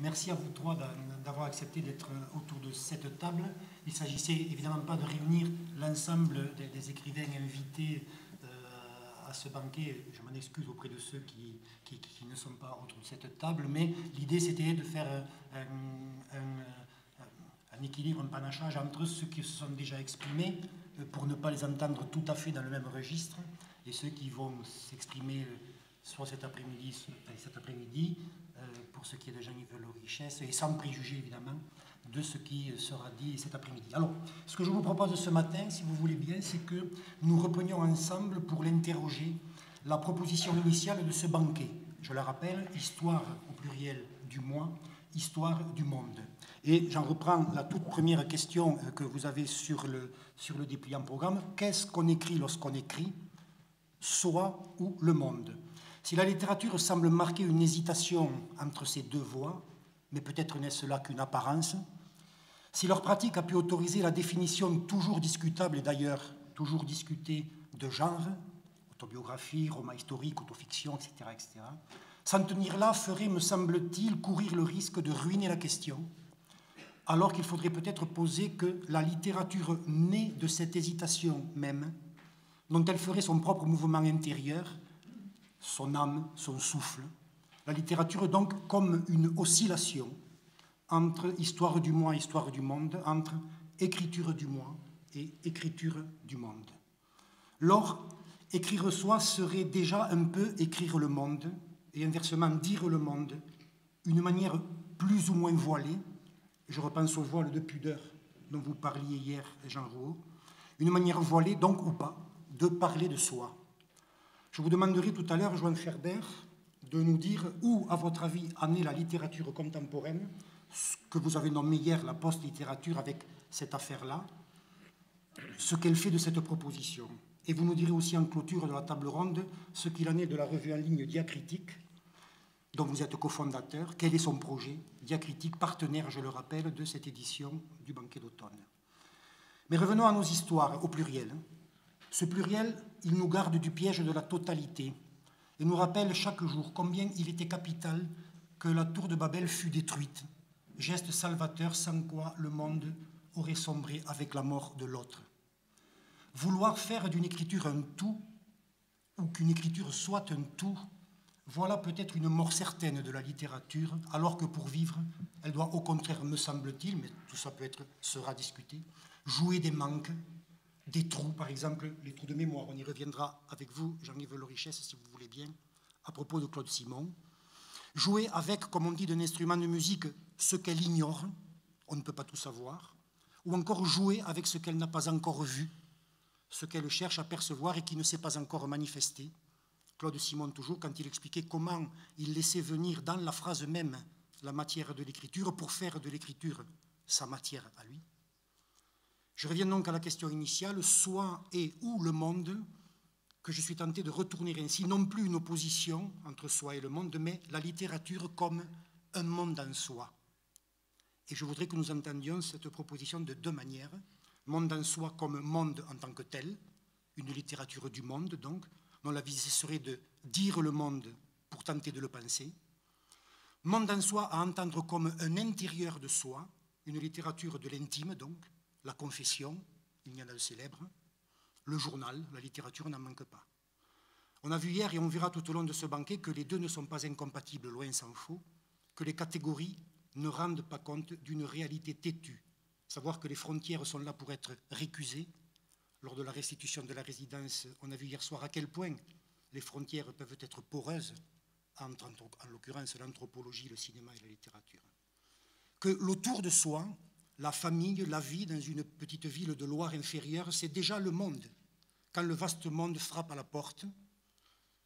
merci à vous trois d'avoir accepté d'être autour de cette table. Il ne s'agissait évidemment pas de réunir l'ensemble des écrivains invités à ce banquet. Je m'en excuse auprès de ceux qui ne sont pas autour de cette table, mais l'idée c'était de faire un équilibre, un panachage entre ceux qui se sont déjà exprimés pour ne pas les entendre tout à fait dans le même registre et ceux qui vont s'exprimer soit cet après-midi, pour ce qui est de Jean-Yves Laurichesse, et sans préjuger évidemment de ce qui sera dit cet après-midi. Alors, ce que je vous propose ce matin, si vous voulez bien, c'est que nous reprenions ensemble pour l'interroger la proposition initiale de ce banquet. Je la rappelle, histoire au pluriel du moi, histoire du monde. Et j'en reprends la toute première question que vous avez sur le dépliant programme. Qu'est-ce qu'on écrit lorsqu'on écrit soi ou le monde ? Si la littérature semble marquer une hésitation entre ces deux voies, mais peut-être n'est-ce là qu'une apparence, si leur pratique a pu autoriser la définition toujours discutable et d'ailleurs toujours discutée de genre, autobiographie, roman historique, autofiction, etc., etc., s'en tenir là ferait, me semble-t-il, courir le risque de ruiner la question, alors qu'il faudrait peut-être poser que la littérature née de cette hésitation même, dont elle ferait son propre mouvement intérieur, son âme, son souffle. La littérature donc comme une oscillation entre histoire du moi et histoire du monde, entre écriture du moi et écriture du monde. Lors, écrire soi serait déjà un peu écrire le monde, et inversement dire le monde, une manière plus ou moins voilée, je repense au voile de pudeur dont vous parliez hier, Jean Rouaud, une manière voilée donc ou pas de parler de soi. Je vous demanderai tout à l'heure, Johan Faerber, de nous dire où, à votre avis, en est la littérature contemporaine, ce que vous avez nommé hier la post-littérature avec cette affaire-là, ce qu'elle fait de cette proposition. Et vous nous direz aussi en clôture de la table ronde ce qu'il en est de la revue en ligne Diacritique, dont vous êtes cofondateur. Quel est son projet ? Diacritique, partenaire, je le rappelle, de cette édition du Banquet d'automne. Mais revenons à nos histoires, au pluriel. Ce pluriel, il nous garde du piège de la totalité et nous rappelle chaque jour combien il était capital que la tour de Babel fût détruite. Geste salvateur sans quoi le monde aurait sombré avec la mort de l'autre. Vouloir faire d'une écriture un tout ou qu'une écriture soit un tout, voilà peut-être une mort certaine de la littérature, alors que pour vivre, elle doit au contraire, me semble-t-il, mais tout ça peut être, sera discuté, jouer des manques, des trous, par exemple, les trous de mémoire. On y reviendra avec vous, Jean-Yves Laurichesse, si vous voulez bien, à propos de Claude Simon. Jouer avec, comme on dit, d'un instrument de musique, ce qu'elle ignore, on ne peut pas tout savoir, ou encore jouer avec ce qu'elle n'a pas encore vu, ce qu'elle cherche à percevoir et qui ne s'est pas encore manifesté. Claude Simon, toujours, quand il expliquait comment il laissait venir dans la phrase même la matière de l'écriture pour faire de l'écriture sa matière à lui. Je reviens donc à la question initiale, soi et ou le monde, que je suis tenté de retourner ainsi, non plus une opposition entre soi et le monde, mais la littérature comme un monde en soi. Et je voudrais que nous entendions cette proposition de deux manières. Monde en soi comme monde en tant que tel, une littérature du monde donc, dont la visée serait de dire le monde pour tenter de le penser. Monde en soi à entendre comme un intérieur de soi, une littérature de l'intime donc, la confession, il y en a de célèbre, le journal, la littérature n'en manque pas. On a vu hier et on verra tout au long de ce banquet que les deux ne sont pas incompatibles, loin s'en faut, que les catégories ne rendent pas compte d'une réalité têtue, savoir que les frontières sont là pour être récusées. Lors de la restitution de la résidence, on a vu hier soir à quel point les frontières peuvent être poreuses, entre en l'occurrence l'anthropologie, le cinéma et la littérature. Que l'autour de soi, la famille, la vie dans une petite ville de Loire-Inférieure, c'est déjà le monde. Quand le vaste monde frappe à la porte,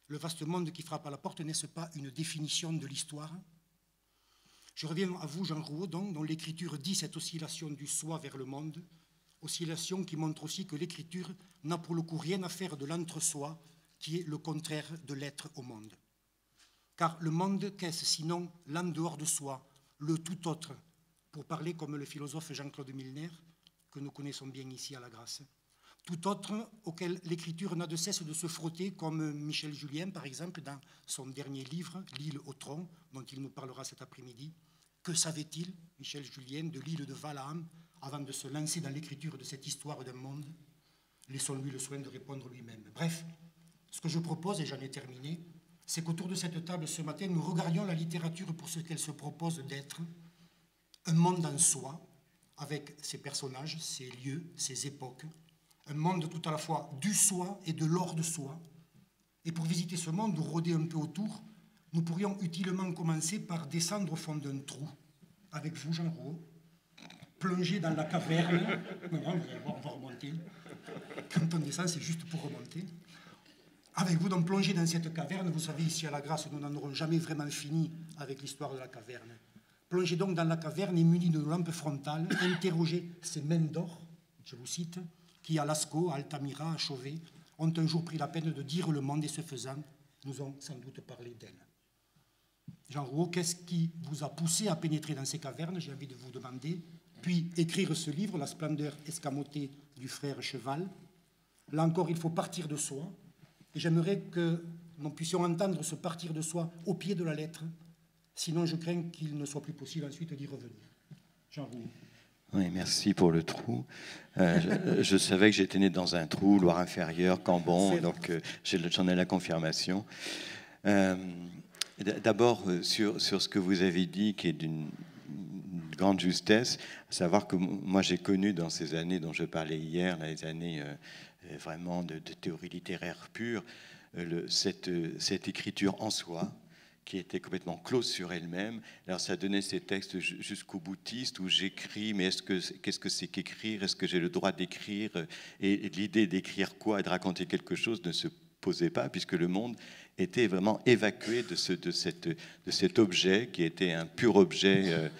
le vaste monde qui frappe à la porte, n'est-ce pas une définition de l'histoire? Je reviens à vous, Jean Rouaud, dont l'écriture dit cette oscillation du soi vers le monde, oscillation qui montre aussi que l'écriture n'a pour le coup rien à faire de l'entre-soi, qui est le contraire de l'être au monde. Car le monde, qu'est-ce sinon l'en-dehors de soi, le tout autre, pour parler comme le philosophe Jean-Claude Milner, que nous connaissons bien ici à La Grâce. tout autre auquel l'écriture n'a de cesse de se frotter, comme Michel Julien, par exemple, dans son dernier livre, L'île au tronc, dont il nous parlera cet après-midi. Que savait-il, Michel Julien, de l'île de Valham, avant de se lancer dans l'écriture de cette histoire d'un monde? Laissons-lui le soin de répondre lui-même. Bref, ce que je propose, et j'en ai terminé, c'est qu'autour de cette table ce matin, nous regardions la littérature pour ce qu'elle se propose d'être, un monde en soi, avec ses personnages, ses lieux, ses époques, un monde tout à la fois du soi et de l'hors de soi. Et pour visiter ce monde, ou rôder un peu autour, nous pourrions utilement commencer par descendre au fond d'un trou, avec vous, Jean Rouaud, plonger dans la caverne. Non, on va remonter. Quand on descend, c'est juste pour remonter. Avec vous, donc, plonger dans cette caverne. Vous savez, ici à La Grâce, nous n'en aurons jamais vraiment fini avec l'histoire de la caverne. Plongez donc dans la caverne et munis de lampes frontales, interrogez ces mains d'or, je vous cite, qui à Lascaux, à Altamira, à Chauvet, ont un jour pris la peine de dire le monde et ce faisant, nous ont sans doute parlé d'elle. Jean Rouaud, qu'est-ce qui vous a poussé à pénétrer dans ces cavernes, j'ai envie de vous demander, puis écrire ce livre, La splendeur escamotée du frère Cheval. Là encore, il faut partir de soi, et j'aimerais que nous puissions entendre ce partir de soi au pied de la lettre, sinon je crains qu'il ne soit plus possible ensuite d'y revenir. Jean Rouaud. Oui, merci pour le trou. Je savais que j'étais né dans un trou, Loire-Inférieure, Cambon, donc j'en ai la confirmation. D'abord, sur ce que vous avez dit, qui est d'une grande justesse, à savoir que moi j'ai connu dans ces années dont je parlais hier, les années vraiment de théorie littéraire pure, cette écriture en soi, qui était complètement close sur elle-même. Alors ça donnait ces textes jusqu'au boutiste où j'écris, mais qu'est-ce que c'est qu'écrire? Est-ce que j'ai le droit d'écrire? Et l'idée d'écrire quoi et de raconter quelque chose ne se posait pas, puisque le monde était vraiment évacué de cet objet qui était un pur objet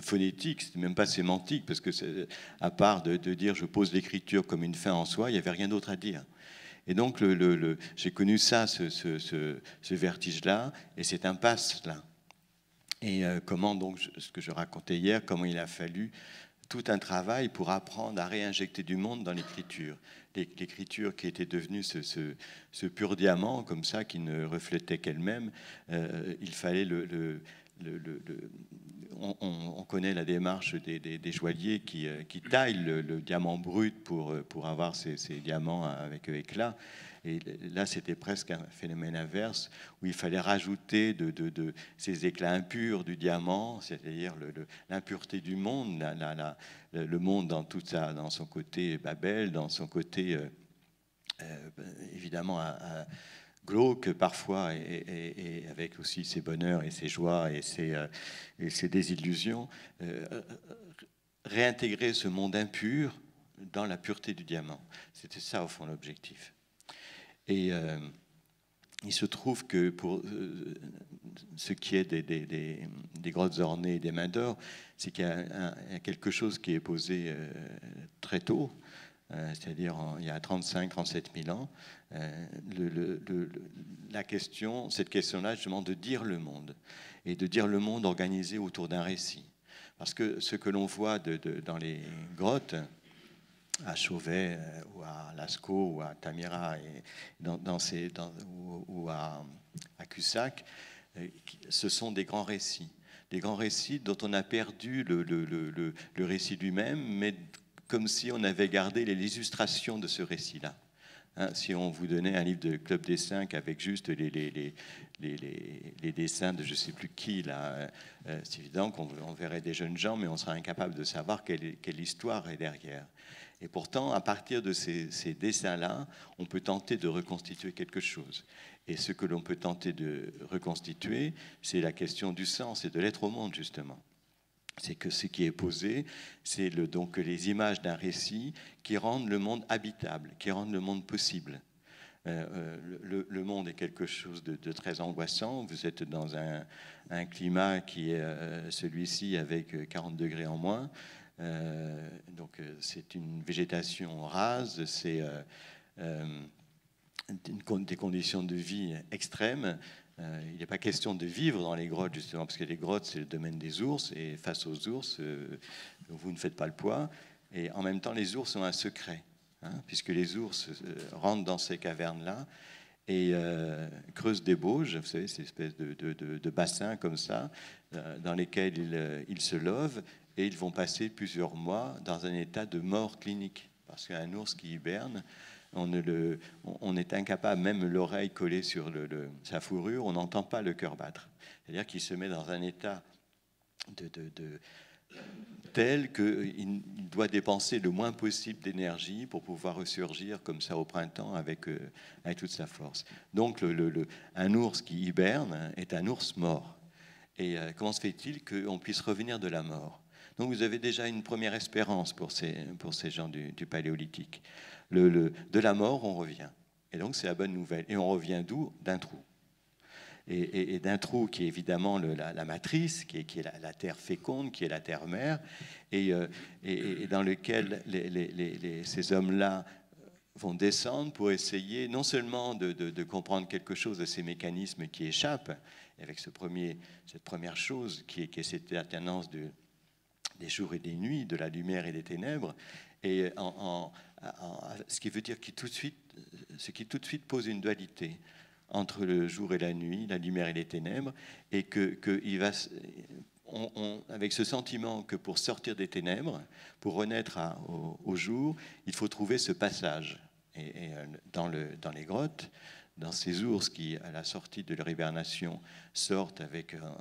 phonétique, c'était même pas sémantique, parce que à part de dire je pose l'écriture comme une fin en soi, il n'y avait rien d'autre à dire. Et donc, j'ai connu ça, ce vertige-là, et cette impasse-là. Et comment, donc, ce que je racontais hier, comment il a fallu tout un travail pour apprendre à réinjecter du monde dans l'écriture. L'écriture qui était devenue ce pur diamant, comme ça, qui ne reflétait qu'elle-même, il fallait on connaît la démarche des joailliers qui taillent le diamant brut pour avoir ces diamants avec éclat. Et là, c'était presque un phénomène inverse où il fallait rajouter de ces éclats impurs du diamant, c'est-à-dire l'impureté du monde, le monde dans son côté Babel, dans son côté évidemment glauque parfois, et avec aussi ses bonheurs et ses joies et ses désillusions, réintégrer ce monde impur dans la pureté du diamant. C'était ça, au fond, l'objectif. Et il se trouve que pour ce qui est des grottes ornées et des mains d'or, c'est qu'il y a quelque chose qui est posé très tôt, c'est-à-dire il y a 35-37 000 ans, cette question-là, justement, de dire le monde, et de dire le monde organisé autour d'un récit. Parce que ce que l'on voit dans les grottes, à Chauvet, ou à Lascaux, ou à Altamira, ou à Cussac, ce sont des grands récits. Des grands récits dont on a perdu le récit lui-même, mais comme si on avait gardé les illustrations de ce récit-là. Hein, si on vous donnait un livre de Club des Cinq avec juste les dessins de je ne sais plus qui, là, c'est évident qu'on verrait des jeunes gens, mais on serait incapable de savoir quelle histoire est derrière. Et pourtant, à partir de ces dessins-là, on peut tenter de reconstituer quelque chose. Et ce que l'on peut tenter de reconstituer, c'est la question du sens et de l'être au monde, justement. C'est que ce qui est posé, c'est donc les images d'un récit qui rendent le monde habitable, qui rendent le monde possible. Le monde est quelque chose de très angoissant. Vous êtes dans un climat qui est celui-ci avec 40 degrés en moins. Donc c'est une végétation rase, c'est des conditions de vie extrêmes. Il n'est pas question de vivre dans les grottes, justement, parce que les grottes, c'est le domaine des ours, et face aux ours, vous ne faites pas le poids. Et en même temps, les ours ont un secret, hein, puisque les ours rentrent dans ces cavernes-là et creusent des bauges, vous savez, ces espèces de bassins comme ça, dans lesquels ils se lovent, et ils vont passer plusieurs mois dans un état de mort clinique. Parce qu'un ours qui hiberne, on est incapable, même l'oreille collée sur sa fourrure, on n'entend pas le cœur battre. C'est-à-dire qu'il se met dans un état tel qu'il doit dépenser le moins possible d'énergie pour pouvoir ressurgir comme ça au printemps avec toute sa force. Donc un ours qui hiberne est un ours mort. Et comment se fait-il qu'on puisse revenir de la mort ? Donc vous avez déjà une première espérance pour ces gens du paléolithique. De la mort, on revient. Et donc c'est la bonne nouvelle. Et on revient d'où? D'un trou. Et d'un trou qui est évidemment la matrice, qui est la terre féconde, qui est la terre mère, et dans lequel ces hommes-là vont descendre pour essayer non seulement de comprendre quelque chose de ces mécanismes qui échappent, avec cette première chose qui est cette alternance des jours et des nuits, de la lumière et des ténèbres, et ce qui veut dire ce qui tout de suite pose une dualité entre le jour et la nuit, la lumière et les ténèbres, et avec ce sentiment que pour sortir des ténèbres, pour renaître au jour, il faut trouver ce passage. Et dans les grottes, dans ces ours qui, à la sortie de leur hibernation, sortent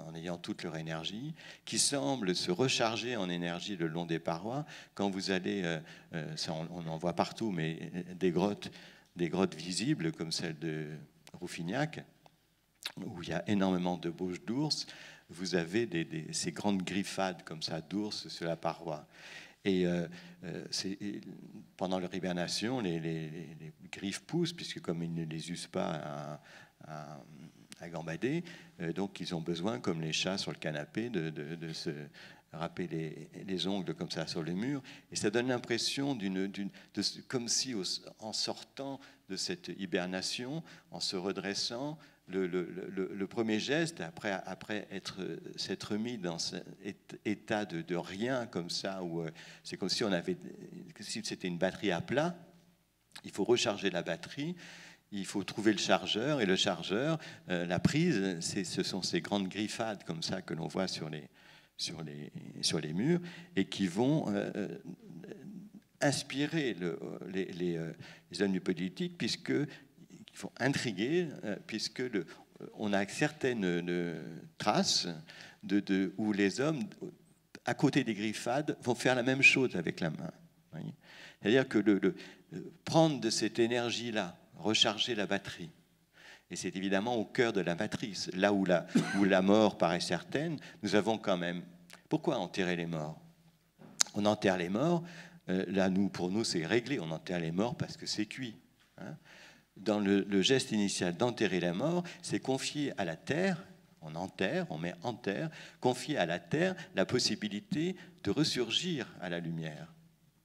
en ayant toute leur énergie, qui semblent se recharger en énergie le long des parois. Quand vous allez, ça on en voit partout, mais des grottes visibles comme celle de Rouffignac, où il y a énormément de bauges d'ours, vous avez ces grandes griffades comme ça d'ours sur la paroi. Et pendant leur hibernation, les griffes poussent, puisque comme ils ne les usent pas à gambader, donc ils ont besoin, comme les chats sur le canapé, de se râper les ongles comme ça sur le mur. Et ça donne l'impression, comme si en sortant de cette hibernation, en se redressant, le premier geste, après s'être remis dans cet état de rien comme ça, où c'est comme si c'était une batterie à plat, il faut recharger la batterie, il faut trouver le chargeur, et le chargeur, la prise, ce sont ces grandes griffades comme ça que l'on voit sur les murs, et qui vont inspirer les hommes du politique, puisque il faut intriguer, puisque on a certaines traces où les hommes, à côté des griffades, vont faire la même chose avec la main. Oui. C'est-à-dire que prendre de cette énergie-là, recharger la batterie, et c'est évidemment au cœur de la matrice, là où la mort paraît certaine, nous avons quand même... Pourquoi enterrer les morts? On enterre les morts, là pour nous c'est réglé, on enterre les morts parce que c'est cuit, hein. Dans le geste initial d'enterrer la mort, c'est confier à la terre, on enterre, on met en terre, confier à la terre la possibilité de ressurgir à la lumière.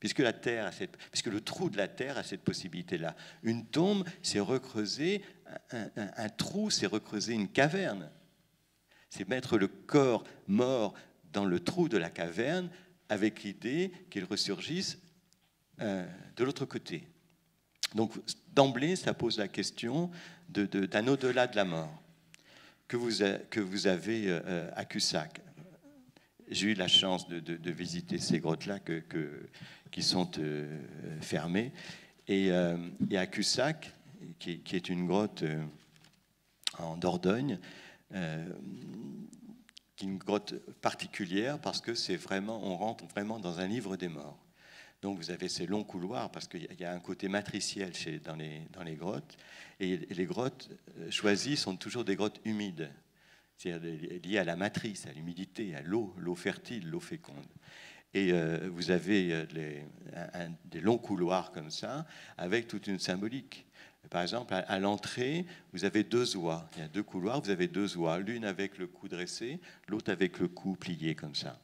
Puisque le trou de la terre a cette possibilité-là. Une tombe, c'est recreuser un trou, c'est recreuser une caverne. C'est mettre le corps mort dans le trou de la caverne avec l'idée qu'il ressurgisse de l'autre côté. Donc, d'emblée, ça pose la question d'un au-delà de la mort que vous avez à Cussac. J'ai eu la chance de visiter ces grottes-là qui sont fermées. Et à Cussac, qui est une grotte en Dordogne, qui est une grotte particulière parce que c'est vraiment, on rentre vraiment dans un livre des morts. Donc vous avez ces longs couloirs, parce qu'il y a un côté matriciel dans les grottes, et les grottes choisies sont toujours des grottes humides, c'est-à-dire liées à la matrice, à l'humidité, à l'eau, l'eau fertile, l'eau féconde. Et vous avez des longs couloirs comme ça, avec toute une symbolique. Par exemple, à l'entrée, vous avez deux oies, il y a deux couloirs, vous avez deux oies, l'une avec le cou dressé, l'autre avec le cou plié comme ça.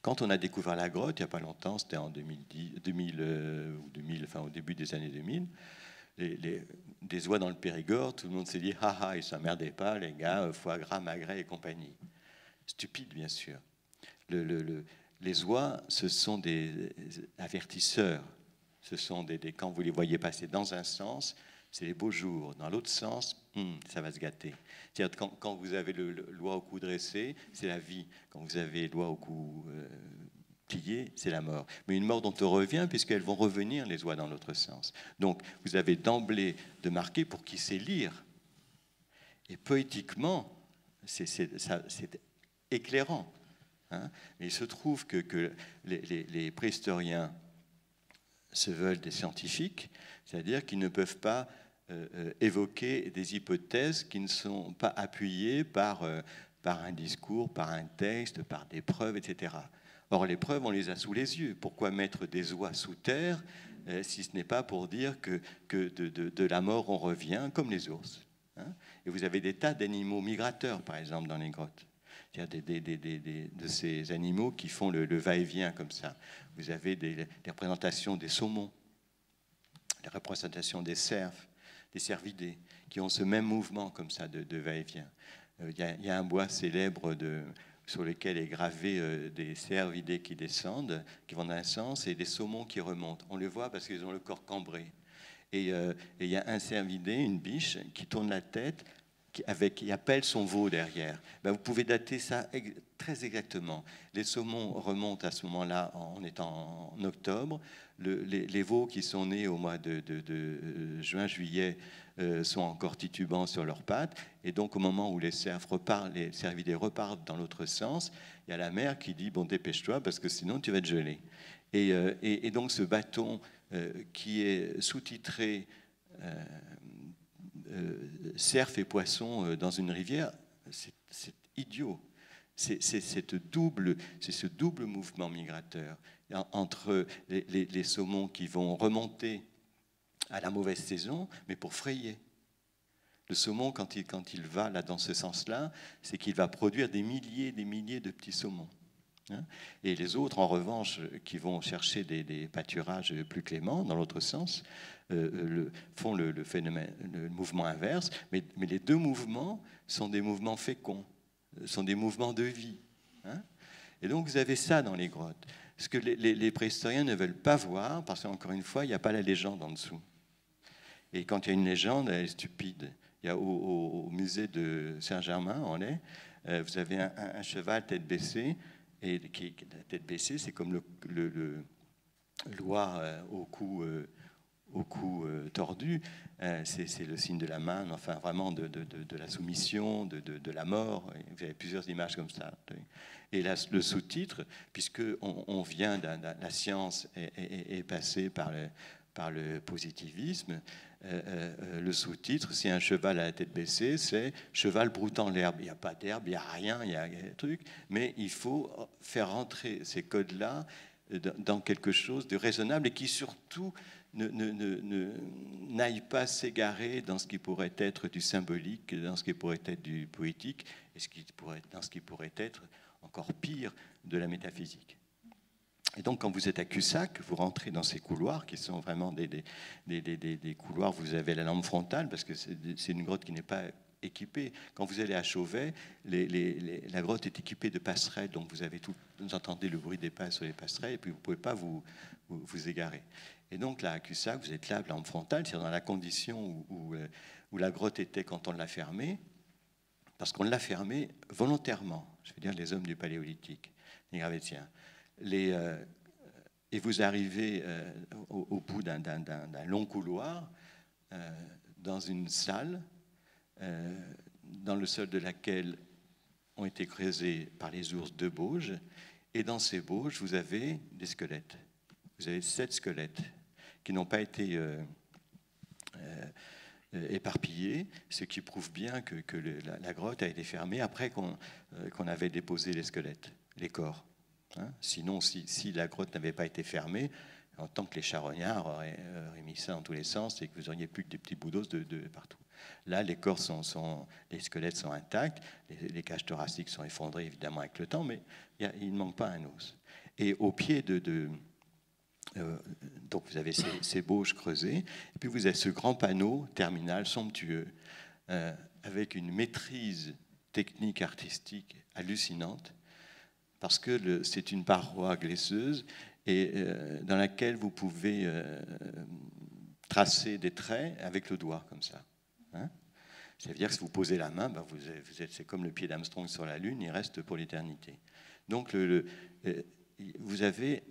Quand on a découvert la grotte, il n'y a pas longtemps, c'était en 2000, enfin au début des années 2000, des oies dans le Périgord, tout le monde s'est dit « Haha, ils ne s'emmerdaient pas, les gars, foie gras, magret et compagnie ». Stupide, bien sûr. les oies, ce sont des avertisseurs. Ce sont des quand vous les voyez passer dans un sens, c'est les beaux jours. Dans l'autre sens, ça va se gâter. C'est-à-dire quand vous avez l'oie au cou dressé, c'est la vie. Quand vous avez l'oie au cou plié, c'est la mort. Mais une mort dont on revient, puisqu'elles vont revenir, les oies, dans l'autre sens. Donc, vous avez d'emblée de marquer pour qui sait lire. Et poétiquement, c'est éclairant. Hein. Il se trouve que les préhistoriens se veulent des scientifiques, c'est-à-dire qu'ils ne peuvent pas évoquer des hypothèses qui ne sont pas appuyées par un discours, par un texte, par des preuves, etc. Or, les preuves, on les a sous les yeux. Pourquoi mettre des oies sous terre si ce n'est pas pour dire que de la mort, on revient, comme les ours, hein. Et vous avez des tas d'animaux migrateurs, par exemple, dans les grottes. C'est-à-dire de ces animaux qui font le va-et-vient comme ça. Vous avez des représentations des saumons, des représentations des cerfs, des cervidés, qui ont ce même mouvement comme ça de va-et-vient. Il y a un bois célèbre sur lequel est gravé des cervidés qui descendent, qui vont dans un sens, et des saumons qui remontent. On le voit parce qu'ils ont le corps cambré. Et il y a un cervidé, une biche, qui tourne la tête, qui appelle son veau derrière. Ben, vous pouvez dater ça très exactement. Les saumons remontent à ce moment-là, on est en octobre. Les veaux qui sont nés au mois de juin-juillet sont encore titubants sur leurs pattes. Et donc, au moment où les cervidés repartent dans l'autre sens, il y a la mère qui dit « Bon, dépêche-toi, parce que sinon, tu vas te geler. » et donc, ce bâton qui est sous-titré cerfs et poissons dans une rivière, c'est idiot. C'est ce double mouvement migrateur entre les saumons qui vont remonter à la mauvaise saison, mais pour frayer. Le saumon, quand il va là, dans ce sens-là, c'est qu'il va produire des milliers de petits saumons. Et les autres, en revanche, qui vont chercher des pâturages plus cléments, dans l'autre sens, font le mouvement inverse. Mais les deux mouvements sont des mouvements féconds, sont des mouvements de vie. Hein. Et donc, vous avez ça dans les grottes. Ce que les préhistoriens ne veulent pas voir, parce qu'encore une fois, il n'y a pas la légende en dessous. Et quand il y a une légende, elle est stupide. Il y a au musée de Saint-Germain, en Laye, vous avez un cheval tête baissée. Et la tête baissée, c'est comme l'oie au cou tordu. C'est le signe de la main, enfin vraiment de la soumission, de la mort. Et vous avez plusieurs images comme ça. Et là, le sous-titre, puisque on vient la science est passée par le positivisme, le sous-titre, si un cheval à la tête baissée, c'est « cheval broutant l'herbe ». Il n'y a pas d'herbe, il n'y a rien, il y a des trucs, mais il faut faire rentrer ces codes-là dans quelque chose de raisonnable et qui surtout n'aille pas s'égarer dans ce qui pourrait être du symbolique, dans ce qui pourrait être du poétique, et dans ce qui pourrait être encore pire de la métaphysique. Et donc, quand vous êtes à Cussac, vous rentrez dans ces couloirs qui sont vraiment des couloirs. Vous avez la lampe frontale parce que c'est une grotte qui n'est pas équipée. Quand vous allez à Chauvet, la grotte est équipée de passerelles, donc vous entendez le bruit des pas sur les passerelles, et puis vous ne pouvez pas vous égarer. Et donc là, à Cussac, vous êtes là, lampe frontale, c'est dans la condition où la grotte était quand on l'a fermée, parce qu'on l'a fermée volontairement. Je veux dire les hommes du Paléolithique, les Gravettiens. Et vous arrivez au bout d'un long couloir dans une salle dans le sol de laquelle ont été creusés par les ours deux bauges, et dans ces bauges vous avez des squelettes. Vous avez 7 squelettes qui n'ont pas été éparpillés, ce qui prouve bien que la grotte a été fermée après qu'on avait déposé les squelettes, les corps. Hein, sinon, si la grotte n'avait pas été fermée, en tant que les charognards auraient mis ça dans tous les sens et que vous n'auriez plus que des petits bouts d'os de partout. Là, les corps les squelettes sont intacts, les cages thoraciques sont effondrées évidemment avec le temps, mais il ne manque pas un os. Et au pied donc vous avez ces bauges creusées, et puis vous avez ce grand panneau terminal somptueux, avec une maîtrise technique artistique hallucinante, parce que c'est une paroi glaisseuse et dans laquelle vous pouvez tracer des traits avec le doigt, comme ça. Hein, ça veut dire que si vous posez la main, ben c'est comme le pied d'Armstrong sur la Lune, il reste pour l'éternité. Donc vous avez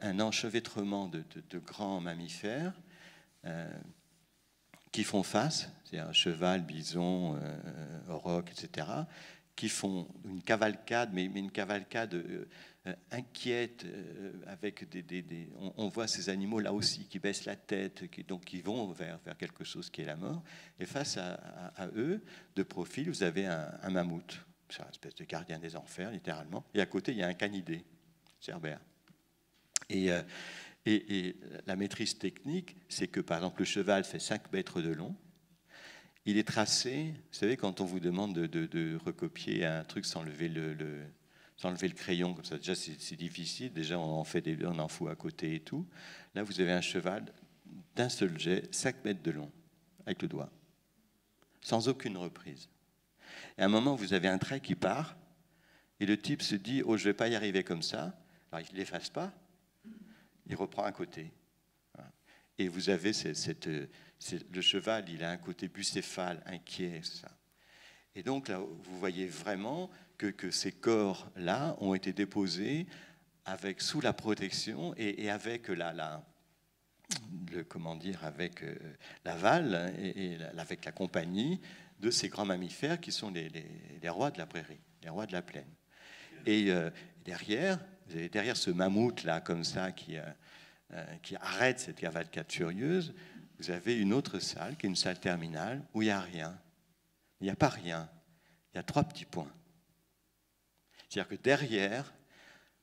un enchevêtrement de grands mammifères qui font face, c'est-à-dire cheval, bison, auroch, etc., qui font une cavalcade, mais une cavalcade inquiète, avec on voit ces animaux là aussi qui baissent la tête, qui vont vers quelque chose qui est la mort, et face à eux, de profil, vous avez un mammouth, c'est une espèce de gardien des enfers, littéralement, et à côté, il y a un canidé, Cerbère. Et la maîtrise technique, c'est que, par exemple, le cheval fait 5 mètres de long. Il est tracé, vous savez, quand on vous demande de recopier un truc sans lever sans lever le crayon, comme ça, déjà, c'est difficile. Déjà, on en fout à côté et tout. Là, vous avez un cheval d'un seul jet, 5 mètres de long, avec le doigt, sans aucune reprise. Et à un moment, vous avez un trait qui part, et le type se dit « Oh, je ne vais pas y arriver comme ça ». Alors, il ne l'efface pas, il reprend un côté. Et vous avez le cheval, il a un côté bucéphale, inquiet, ça. Et donc, là, vous voyez vraiment que ces corps-là ont été déposés sous la protection et avec l'aval et avec la compagnie de ces grands mammifères qui sont les rois de la prairie, les rois de la plaine. Et derrière ce mammouth-là, comme ça, qui arrête cette cavalcade furieuse, vous avez une autre salle, qui est une salle terminale, où il n'y a rien. Il n'y a pas rien. Il y a 3 petits points. C'est-à-dire que derrière,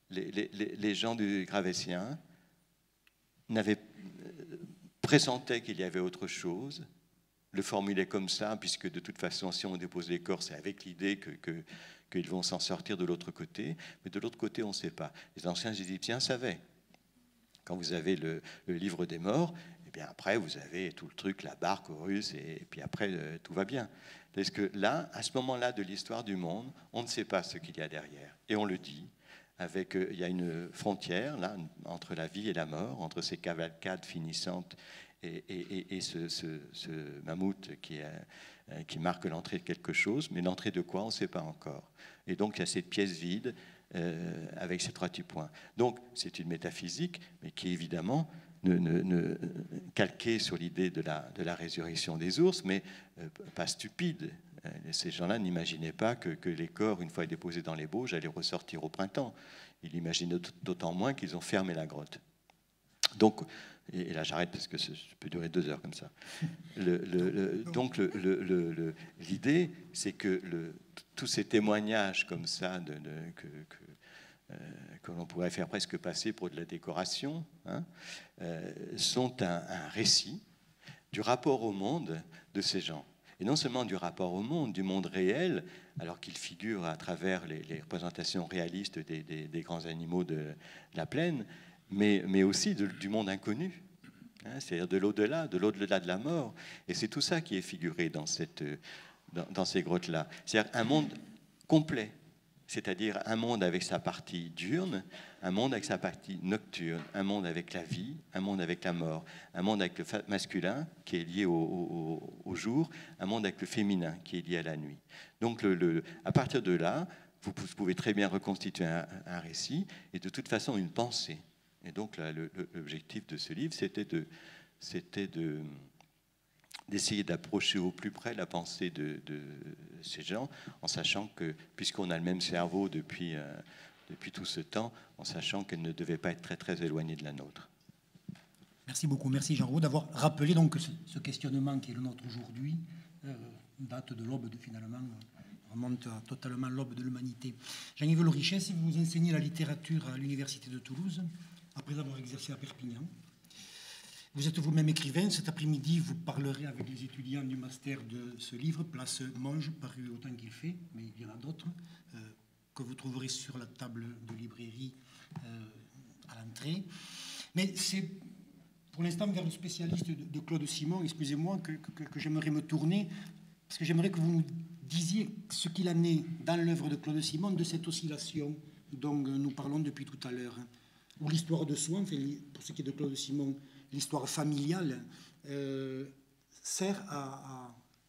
les gens du Gravétien pressentaient qu'il y avait autre chose, le formulaient comme ça, puisque de toute façon, si on dépose les corps, c'est avec l'idée qu'ils vont s'en sortir de l'autre côté, mais de l'autre côté, on ne sait pas. Les anciens Égyptiens savaient. Quand vous avez le livre des morts, et bien après, vous avez tout le truc, la barque aux Russes, et puis après, tout va bien. Parce que là, à ce moment-là de l'histoire du monde, on ne sait pas ce qu'il y a derrière. Et on le dit. Il y a une frontière, là, entre la vie et la mort, entre ces cavalcades finissantes et ce mammouth qui marque l'entrée de quelque chose, mais l'entrée de quoi, on ne sait pas encore. Et donc, il y a cette pièce vide avec ces 3 petits points. Donc, c'est une métaphysique, mais qui, évidemment, ne calquée sur l'idée de la résurrection des ours, mais pas stupide. Ces gens-là n'imaginaient pas que les corps, une fois déposés dans les Bauges, allaient ressortir au printemps. Ils imaginaient d'autant moins qu'ils ont fermé la grotte. Donc, et là j'arrête parce que ça peut durer 2 heures comme ça. Donc l'idée, c'est que tous ces témoignages comme ça que l'on pourrait faire presque passer pour de la décoration, hein, sont un récit du rapport au monde de ces gens. Et non seulement du rapport au monde, du monde réel, alors qu'il figure à travers les représentations réalistes des grands animaux de la plaine, mais aussi du monde inconnu, hein, c'est-à-dire de l'au-delà de la mort. Et c'est tout ça qui est figuré dans ces grottes-là. C'est-à-dire un monde complet, c'est-à-dire un monde avec sa partie diurne, un monde avec sa partie nocturne, un monde avec la vie, un monde avec la mort, un monde avec le masculin qui est lié au jour, un monde avec le féminin qui est lié à la nuit. Donc à partir de là, vous pouvez très bien reconstituer un récit et de toute façon une pensée. Et donc, l'objectif de ce livre, c'était d'essayer d'approcher au plus près la pensée de ces gens, en sachant que, puisqu'on a le même cerveau depuis tout ce temps, en sachant qu'elle ne devait pas être très, très éloignée de la nôtre. Merci beaucoup. Merci, Jean Rouaud, d'avoir rappelé donc que ce questionnement qui est le nôtre aujourd'hui date de l'aube de, finalement, remonte totalement à l'aube de l'humanité. Jean-Yves Laurichesse, vous enseignez la littérature à l'Université de Toulouse, après avoir exercé à Perpignan. Vous êtes vous-même écrivain. Cet après-midi, vous parlerez avec les étudiants du master de ce livre, Place Monge, paru Autant qu'il fait, mais il y en a d'autres, que vous trouverez sur la table de librairie à l'entrée. Mais c'est pour l'instant vers le spécialiste de Claude Simon, excusez-moi, que j'aimerais me tourner, parce que j'aimerais que vous nous disiez ce qu'il en est dans l'œuvre de Claude Simon de cette oscillation dont nous parlons depuis tout à l'heure, ou l'histoire de soi, enfin, pour ce qui est de Claude Simon, l'histoire familiale sert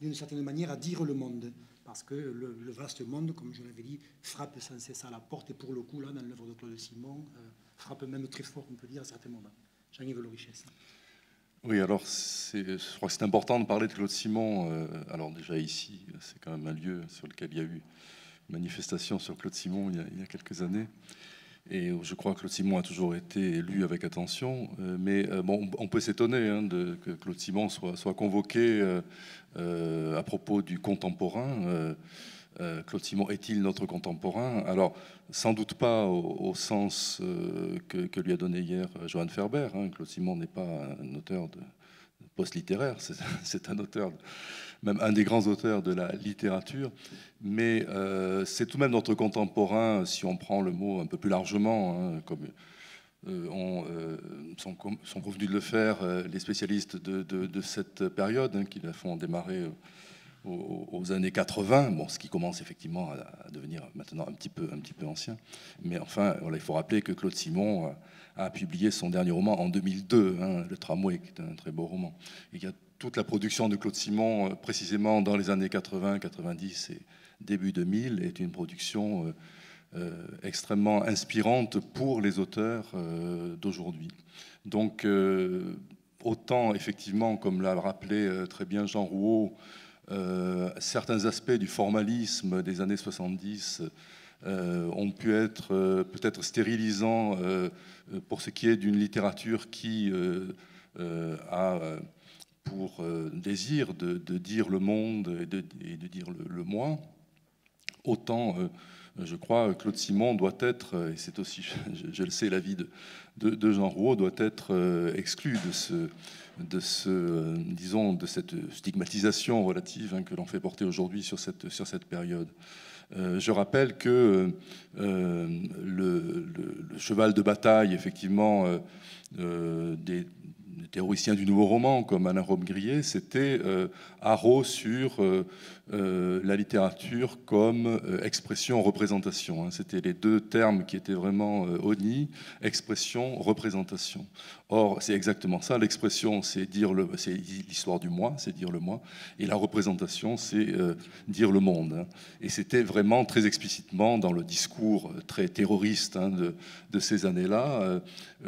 d'une certaine manière à dire le monde, parce que le vaste monde, comme je l'avais dit, frappe sans cesse à la porte, et pour le coup, là, dans l'œuvre de Claude Simon, frappe même très fort, on peut dire, à certains moments. Jean-Yves Laurichesse. Oui, alors, je crois que c'est important de parler de Claude Simon. Alors déjà ici, c'est quand même un lieu sur lequel il y a eu une manifestation sur Claude Simon il y a quelques années. Et je crois que Claude Simon a toujours été lu avec attention, mais bon, on peut s'étonner hein, que Claude Simon soit convoqué à propos du contemporain. Claude Simon est-il notre contemporain? Alors, sans doute pas au sens que lui a donné hier Johan Faerber. Hein. Claude Simon n'est pas un auteur de post-littéraire, c'est un auteur... même un des grands auteurs de la littérature, mais c'est tout de même notre contemporain, si on prend le mot un peu plus largement, hein, comme sont convenus de le faire les spécialistes de cette période, hein, qui la font démarrer aux années 80, bon, ce qui commence effectivement à devenir maintenant un petit peu ancien, mais enfin, voilà, il faut rappeler que Claude Simon a publié son dernier roman en 2002, hein, Le Tramway, qui est un très beau roman, et qui a toute la production de Claude Simon, précisément dans les années 80, 90 et début 2000, est une production extrêmement inspirante pour les auteurs d'aujourd'hui. Donc, autant, effectivement, comme l'a rappelé très bien Jean Rouaud, certains aspects du formalisme des années 70 ont pu être peut-être stérilisants pour ce qui est d'une littérature qui a... pour désir de dire le monde et de dire le moi, autant, je crois, Claude Simon doit être, et c'est aussi, je le sais, l'avis de Jean Rouaud, doit être exclu disons, de cette stigmatisation relative hein, que l'on fait porter aujourd'hui sur cette période. Je rappelle que le cheval de bataille, effectivement, des théoriciens du nouveau roman, comme Alain Robbe-Grillet, c'était haro sur la littérature comme expression-représentation. Hein. C'était les deux termes qui étaient vraiment honnis, expression-représentation. Or, c'est exactement ça. L'expression, c'est l'histoire du moi, c'est dire le moi, et la représentation, c'est dire le monde. Hein. Et c'était vraiment très explicitement dans le discours très terroriste hein, de ces années-là,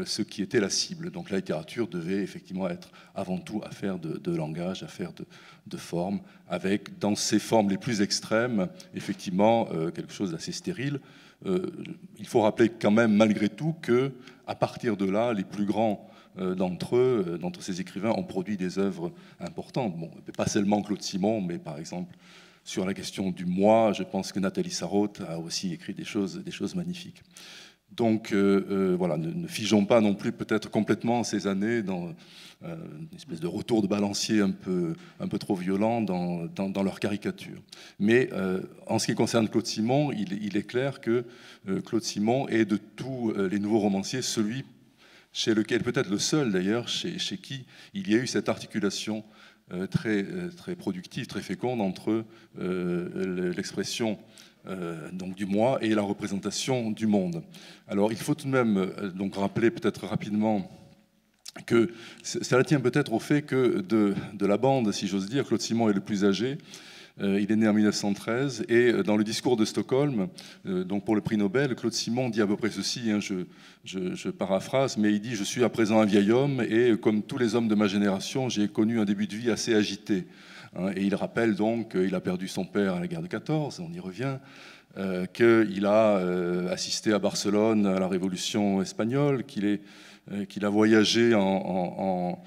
ce qui était la cible. Donc la littérature devait effectivement être avant tout affaire de langage, affaire de forme, avec dans ces formes les plus extrêmes, effectivement quelque chose d'assez stérile. Il faut rappeler quand même malgré tout que, à partir de là, les plus grands d'entre ces écrivains ont produit des œuvres importantes. Bon, pas seulement Claude Simon, mais par exemple sur la question du moi, je pense que Nathalie Sarraute a aussi écrit des choses magnifiques. Donc voilà, ne figeons pas non plus peut-être complètement ces années dans une espèce de retour de balancier un peu trop violent dans leur caricature. Mais en ce qui concerne Claude Simon, il est clair que Claude Simon est de tous les nouveaux romanciers celui chez lequel, peut-être le seul d'ailleurs, chez qui il y a eu cette articulation très, très productive, très féconde entre l'expression donc du moi et la représentation du monde. Alors il faut tout de même donc rappeler peut-être rapidement que cela tient peut-être au fait que de la bande, si j'ose dire, Claude Simon est le plus âgé. Il est né en 1913 et dans le discours de Stockholm, donc pour le prix Nobel, Claude Simon dit à peu près ceci, hein, je paraphrase, mais il dit « Je suis à présent un vieil homme et comme tous les hommes de ma génération, j'ai connu un début de vie assez agité ». Et il rappelle donc qu'il a perdu son père à la guerre de 14, on y revient, qu'il a assisté à Barcelone à la Révolution espagnole, qu'il a voyagé en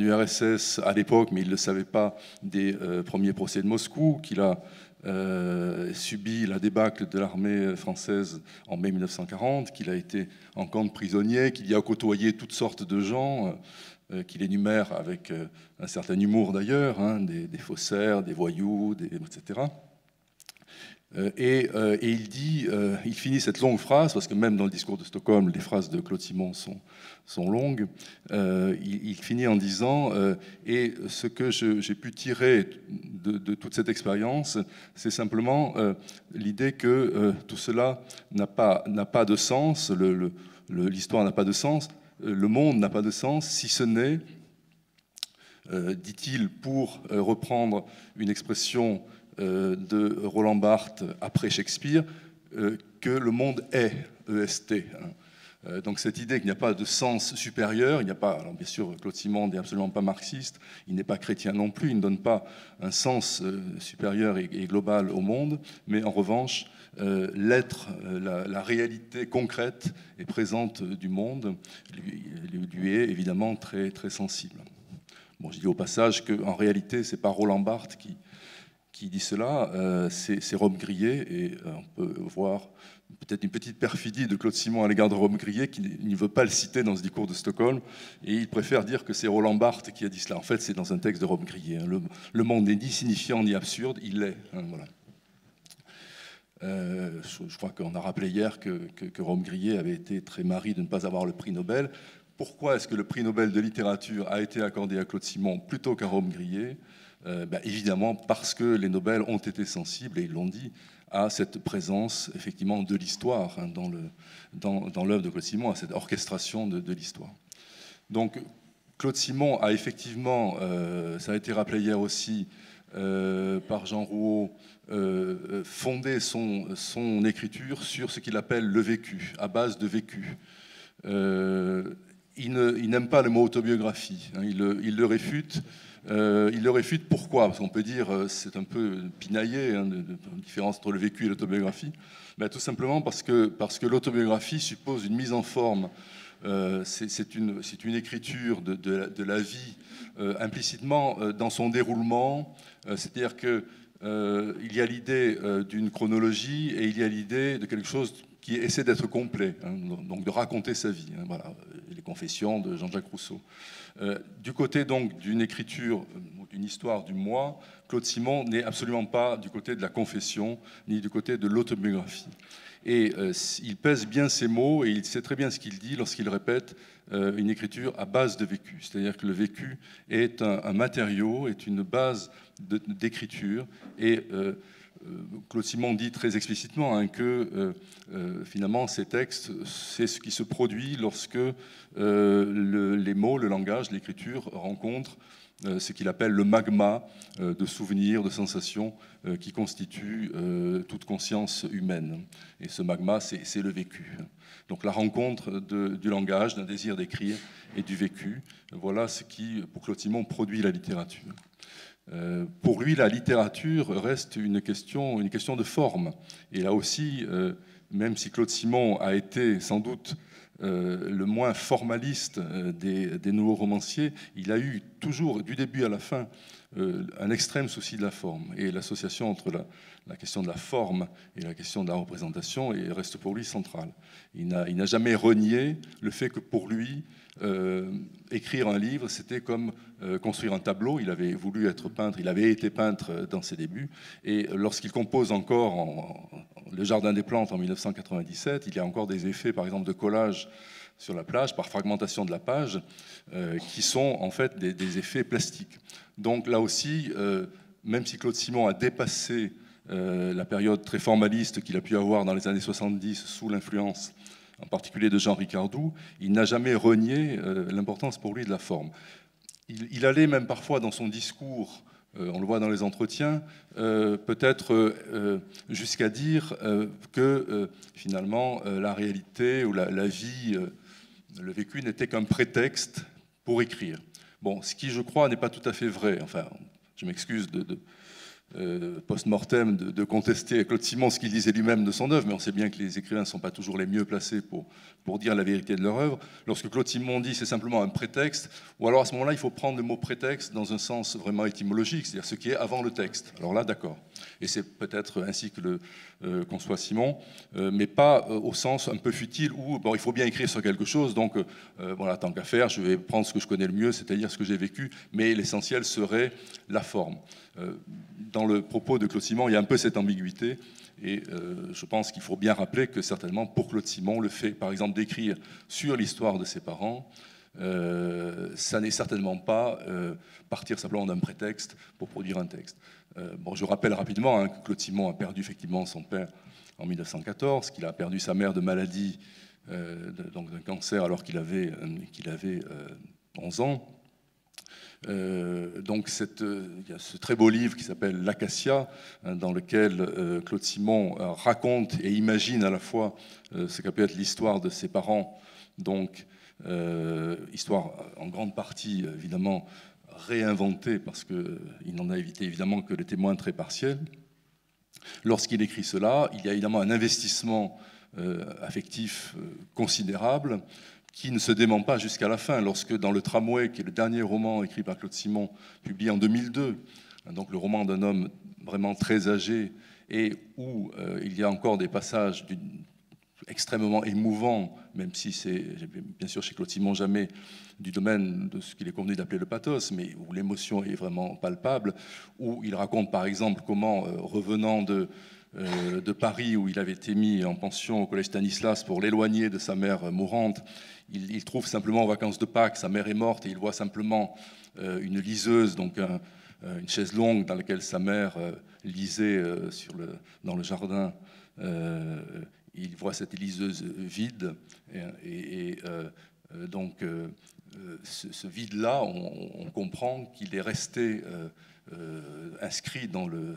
URSS à l'époque, mais il ne le savait pas, des premiers procès de Moscou, qu'il a subi la débâcle de l'armée française en mai 1940, qu'il a été en camp de prisonniers, qu'il y a côtoyé toutes sortes de gens, qu'il énumère avec un certain humour d'ailleurs, hein, des faussaires, des voyous, etc. Et il dit, il finit cette longue phrase, parce que même dans le discours de Stockholm, les phrases de Claude Simon sont longues, il finit en disant et ce que j'ai pu tirer de toute cette expérience, c'est simplement l'idée que tout cela n'a pas de sens, l'histoire n'a pas de sens, le monde n'a pas de sens, si ce n'est, dit-il, pour reprendre une expression de Roland Barthes après Shakespeare, que le monde est, EST. Donc cette idée qu'il n'y a pas de sens supérieur, il n'y a pas, alors bien sûr Claude Simon n'est absolument pas marxiste, il n'est pas chrétien non plus, il ne donne pas un sens supérieur et global au monde, mais en revanche l'être, la réalité concrète et présente du monde lui est évidemment très, très sensible. Bon, je dis au passage qu'en réalité c'est pas Roland Barthes qui dit cela, c'est Robbe-Grillet, et on peut voir peut-être une petite perfidie de Claude Simon à l'égard de Robbe-Grillet, qui ne veut pas le citer dans ce discours de Stockholm, et il préfère dire que c'est Roland Barthes qui a dit cela. En fait, c'est dans un texte de Robbe-Grillet. Hein. Le monde n'est ni signifiant ni absurde, il l'est. Hein, voilà. Je crois qu'on a rappelé hier que Robbe-Grillet avait été très marri de ne pas avoir le prix Nobel. Pourquoi est-ce que le prix Nobel de littérature a été accordé à Claude Simon plutôt qu'à Robbe-Grillet? Évidemment parce que les Nobel ont été sensibles, et ils l'ont dit, à cette présence effectivement de l'histoire hein, dans l'œuvre de Claude Simon, à cette orchestration de l'histoire. Donc Claude Simon a effectivement, ça a été rappelé hier aussi par Jean Rouaud, fondé son écriture sur ce qu'il appelle le vécu, à base de vécu. Il n'aime pas le mot autobiographie, hein, il le réfute. Il le réfute pourquoi? Parce qu'on peut dire c'est un peu pinaillé, hein, la différence entre le vécu et l'autobiographie. Ben, tout simplement parce que l'autobiographie suppose une mise en forme. C'est une écriture de la vie implicitement dans son déroulement. C'est-à-dire qu'il y a l'idée d'une chronologie et il y a l'idée de quelque chose qui essaie d'être complet, hein, donc de raconter sa vie. Hein, voilà, les confessions de Jean-Jacques Rousseau. Du côté donc d'une écriture, d'une histoire du moi, Claude Simon n'est absolument pas du côté de la confession, ni du côté de l'autobiographie. Et il pèse bien ses mots, et il sait très bien ce qu'il dit lorsqu'il répète une écriture à base de vécu. C'est-à-dire que le vécu est un matériau, est une base d'écriture, et... Claude Simon dit très explicitement hein, que finalement ces textes, c'est ce qui se produit lorsque les mots, le langage, l'écriture rencontrent ce qu'il appelle le magma de souvenirs, de sensations qui constitue toute conscience humaine. Et ce magma, c'est le vécu. Donc la rencontre du langage, d'un désir d'écrire et du vécu, voilà ce qui, pour Claude Simon, produit la littérature. Pour lui, la littérature reste une question de forme. Et là aussi, même si Claude Simon a été sans doute le moins formaliste des nouveaux romanciers, il a eu toujours, du début à la fin, un extrême souci de la forme. Et l'association entre la question de la forme et la question de la représentation reste pour lui centrale. Il n'a jamais renié le fait que pour lui, écrire un livre, c'était comme construire un tableau. Il avait voulu être peintre, il avait été peintre dans ses débuts. Et lorsqu'il compose encore Le Jardin des plantes en 1997, il y a encore des effets, par exemple, de collage sur la plage, par fragmentation de la page, qui sont en fait des effets plastiques. Donc là aussi, même si Claude Simon a dépassé la période très formaliste qu'il a pu avoir dans les années 70 sous l'influence en particulier de Jean Ricardou, il n'a jamais renié l'importance pour lui de la forme. Il allait même parfois dans son discours, on le voit dans les entretiens, peut-être jusqu'à dire que finalement la réalité ou la vie, le vécu n'était qu'un prétexte pour écrire. Bon, ce qui je crois n'est pas tout à fait vrai, enfin je m'excuse post-mortem de contester à Claude Simon ce qu'il disait lui-même de son œuvre, mais on sait bien que les écrivains ne sont pas toujours les mieux placés pour dire la vérité de leur œuvre. Lorsque Claude Simon dit c'est simplement un prétexte, ou alors à ce moment-là il faut prendre le mot prétexte dans un sens vraiment étymologique, c'est-à-dire ce qui est avant le texte. Alors là, d'accord. Et c'est peut-être ainsi que conçoit Simon, mais pas au sens un peu futile où bon, il faut bien écrire sur quelque chose, donc voilà, tant qu'à faire, je vais prendre ce que je connais le mieux, c'est-à-dire ce que j'ai vécu, mais l'essentiel serait la forme. Dans dans le propos de Claude Simon, il y a un peu cette ambiguïté, et je pense qu'il faut bien rappeler que certainement pour Claude Simon, le fait par exemple d'écrire sur l'histoire de ses parents, ça n'est certainement pas partir simplement d'un prétexte pour produire un texte. Bon, je rappelle rapidement hein, que Claude Simon a perdu effectivement son père en 1914, qu'il a perdu sa mère de maladie, donc d'un cancer alors qu'il avait 11 ans. Donc il y a ce très beau livre qui s'appelle L'Acacia, hein, dans lequel Claude Simon raconte et imagine à la fois ce qu'a pu être l'histoire de ses parents, donc histoire en grande partie évidemment réinventée parce qu'il n'en a évité évidemment que les témoins très partiels. Lorsqu'il écrit cela, il y a évidemment un investissement affectif considérable qui ne se dément pas jusqu'à la fin, lorsque dans Le Tramway, qui est le dernier roman écrit par Claude Simon, publié en 2002, donc le roman d'un homme vraiment très âgé, et où il y a encore des passages extrêmement émouvants, même si c'est, bien sûr, chez Claude Simon, jamais du domaine de ce qu'il est convenu d'appeler le pathos, mais où l'émotion est vraiment palpable, où il raconte par exemple comment, revenant de Paris, où il avait été mis en pension au collège Stanislas pour l'éloigner de sa mère mourante, il trouve simplement en vacances de Pâques, sa mère est morte, et il voit simplement une liseuse, donc une chaise longue dans laquelle sa mère lisait dans le jardin. Il voit cette liseuse vide, et donc ce vide-là, on comprend qu'il est resté inscrit dans le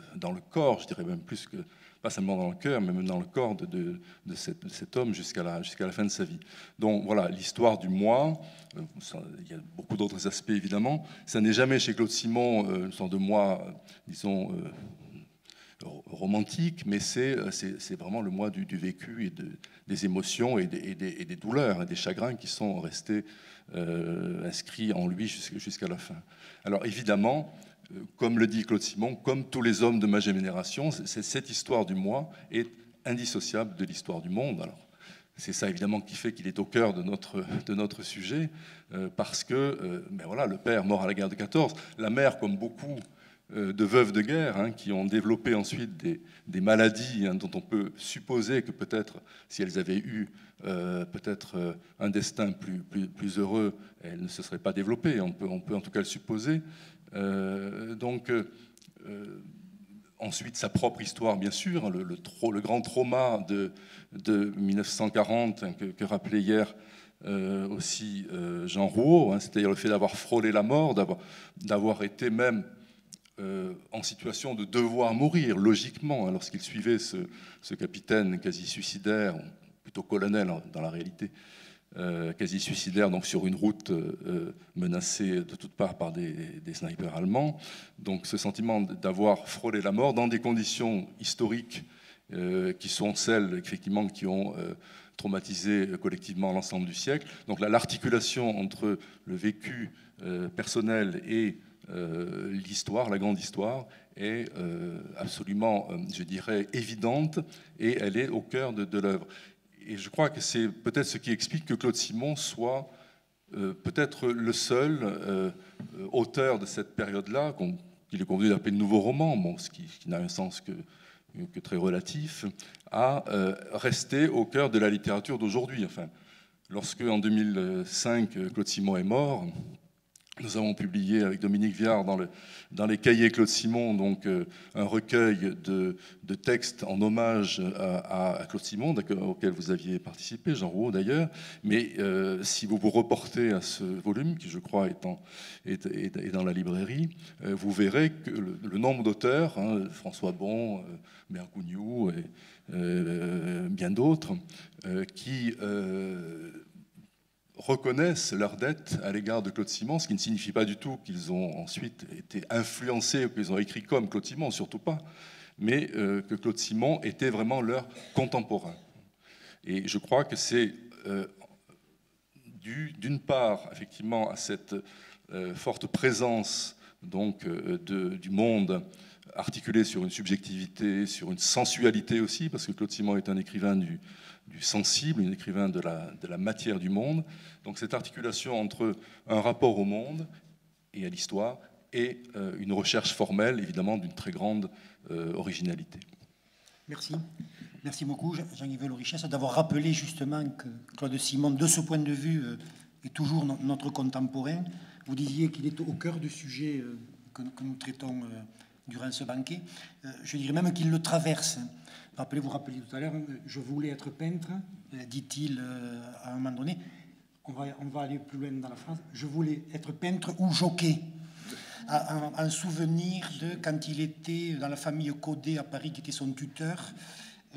corps, je dirais même plus que, pas seulement dans le cœur, mais même dans le corps de cet homme jusqu'à la fin de sa vie. Donc voilà, l'histoire du moi, il y a beaucoup d'autres aspects évidemment, ça n'est jamais chez Claude Simon une sorte de moi, disons, romantique, mais c'est vraiment le moi du vécu et des émotions et des douleurs et des chagrins qui sont restés inscrits en lui jusqu'à la fin. Alors évidemment, comme le dit Claude Simon, comme tous les hommes de ma génération, cette histoire du moi est indissociable de l'histoire du monde. Alors, c'est ça évidemment qui fait qu'il est au cœur de notre sujet, parce que ben voilà, le père mort à la guerre de 14, la mère comme beaucoup de veuves de guerre hein, qui ont développé ensuite des maladies hein, dont on peut supposer que peut-être si elles avaient eu peut-être un destin plus heureux, elles ne se seraient pas développées, on peut en tout cas le supposer. Donc ensuite sa propre histoire bien sûr, le grand trauma de 1940 hein, que rappelait hier aussi Jean Rouaud, hein, c'est-à-dire le fait d'avoir frôlé la mort, d'avoir été même en situation de devoir mourir logiquement hein, lorsqu'il suivait ce capitaine quasi suicidaire, plutôt colonel dans la réalité, quasi suicidaire, donc sur une route menacée de toutes parts par des snipers allemands. Donc ce sentiment d'avoir frôlé la mort dans des conditions historiques qui sont celles effectivement qui ont traumatisé collectivement l'ensemble du siècle. Donc là, l'articulation entre le vécu personnel et l'histoire, la grande histoire, est absolument, je dirais, évidente, et elle est au cœur de l'œuvre. Et je crois que c'est peut-être ce qui explique que Claude Simon soit peut-être le seul auteur de cette période-là, qu'il est convenu d'appeler de nouveaux romans, bon, ce qui n'a un sens que très relatif, à rester au cœur de la littérature d'aujourd'hui. Enfin, lorsque, en 2005, Claude Simon est mort, nous avons publié avec Dominique Viard dans les cahiers Claude Simon donc, un recueil de textes en hommage à Claude Simon, auquel vous aviez participé, Jean Rouaud d'ailleurs. Mais si vous vous reportez à ce volume, qui je crois est dans la librairie, vous verrez que le nombre d'auteurs, hein, François Bon, Bergouniou et bien d'autres, qui... reconnaissent leur dette à l'égard de Claude Simon, ce qui ne signifie pas du tout qu'ils ont ensuite été influencés ou qu'ils ont écrit comme Claude Simon, surtout pas, mais que Claude Simon était vraiment leur contemporain. Et je crois que c'est dû, d'une part, effectivement, à cette forte présence donc, du monde articulé sur une subjectivité, sur une sensualité aussi, parce que Claude Simon est un écrivain du sensible, un écrivain de la matière du monde. Donc cette articulation entre un rapport au monde et à l'histoire et une recherche formelle, évidemment, d'une très grande originalité. Merci. Merci beaucoup, Jean-Yves Laurichesse, d'avoir rappelé justement que Claude Simon, de ce point de vue, est toujours notre contemporain. Vous disiez qu'il est au cœur du sujet que nous traitons durant ce banquet. Je dirais même qu'il le traverse. Vous rappelez tout à l'heure, je voulais être peintre, dit-il à un moment donné. On va aller plus loin dans la phrase. Je voulais être peintre ou jockey. Un souvenir de quand il était dans la famille Codé à Paris, qui était son tuteur.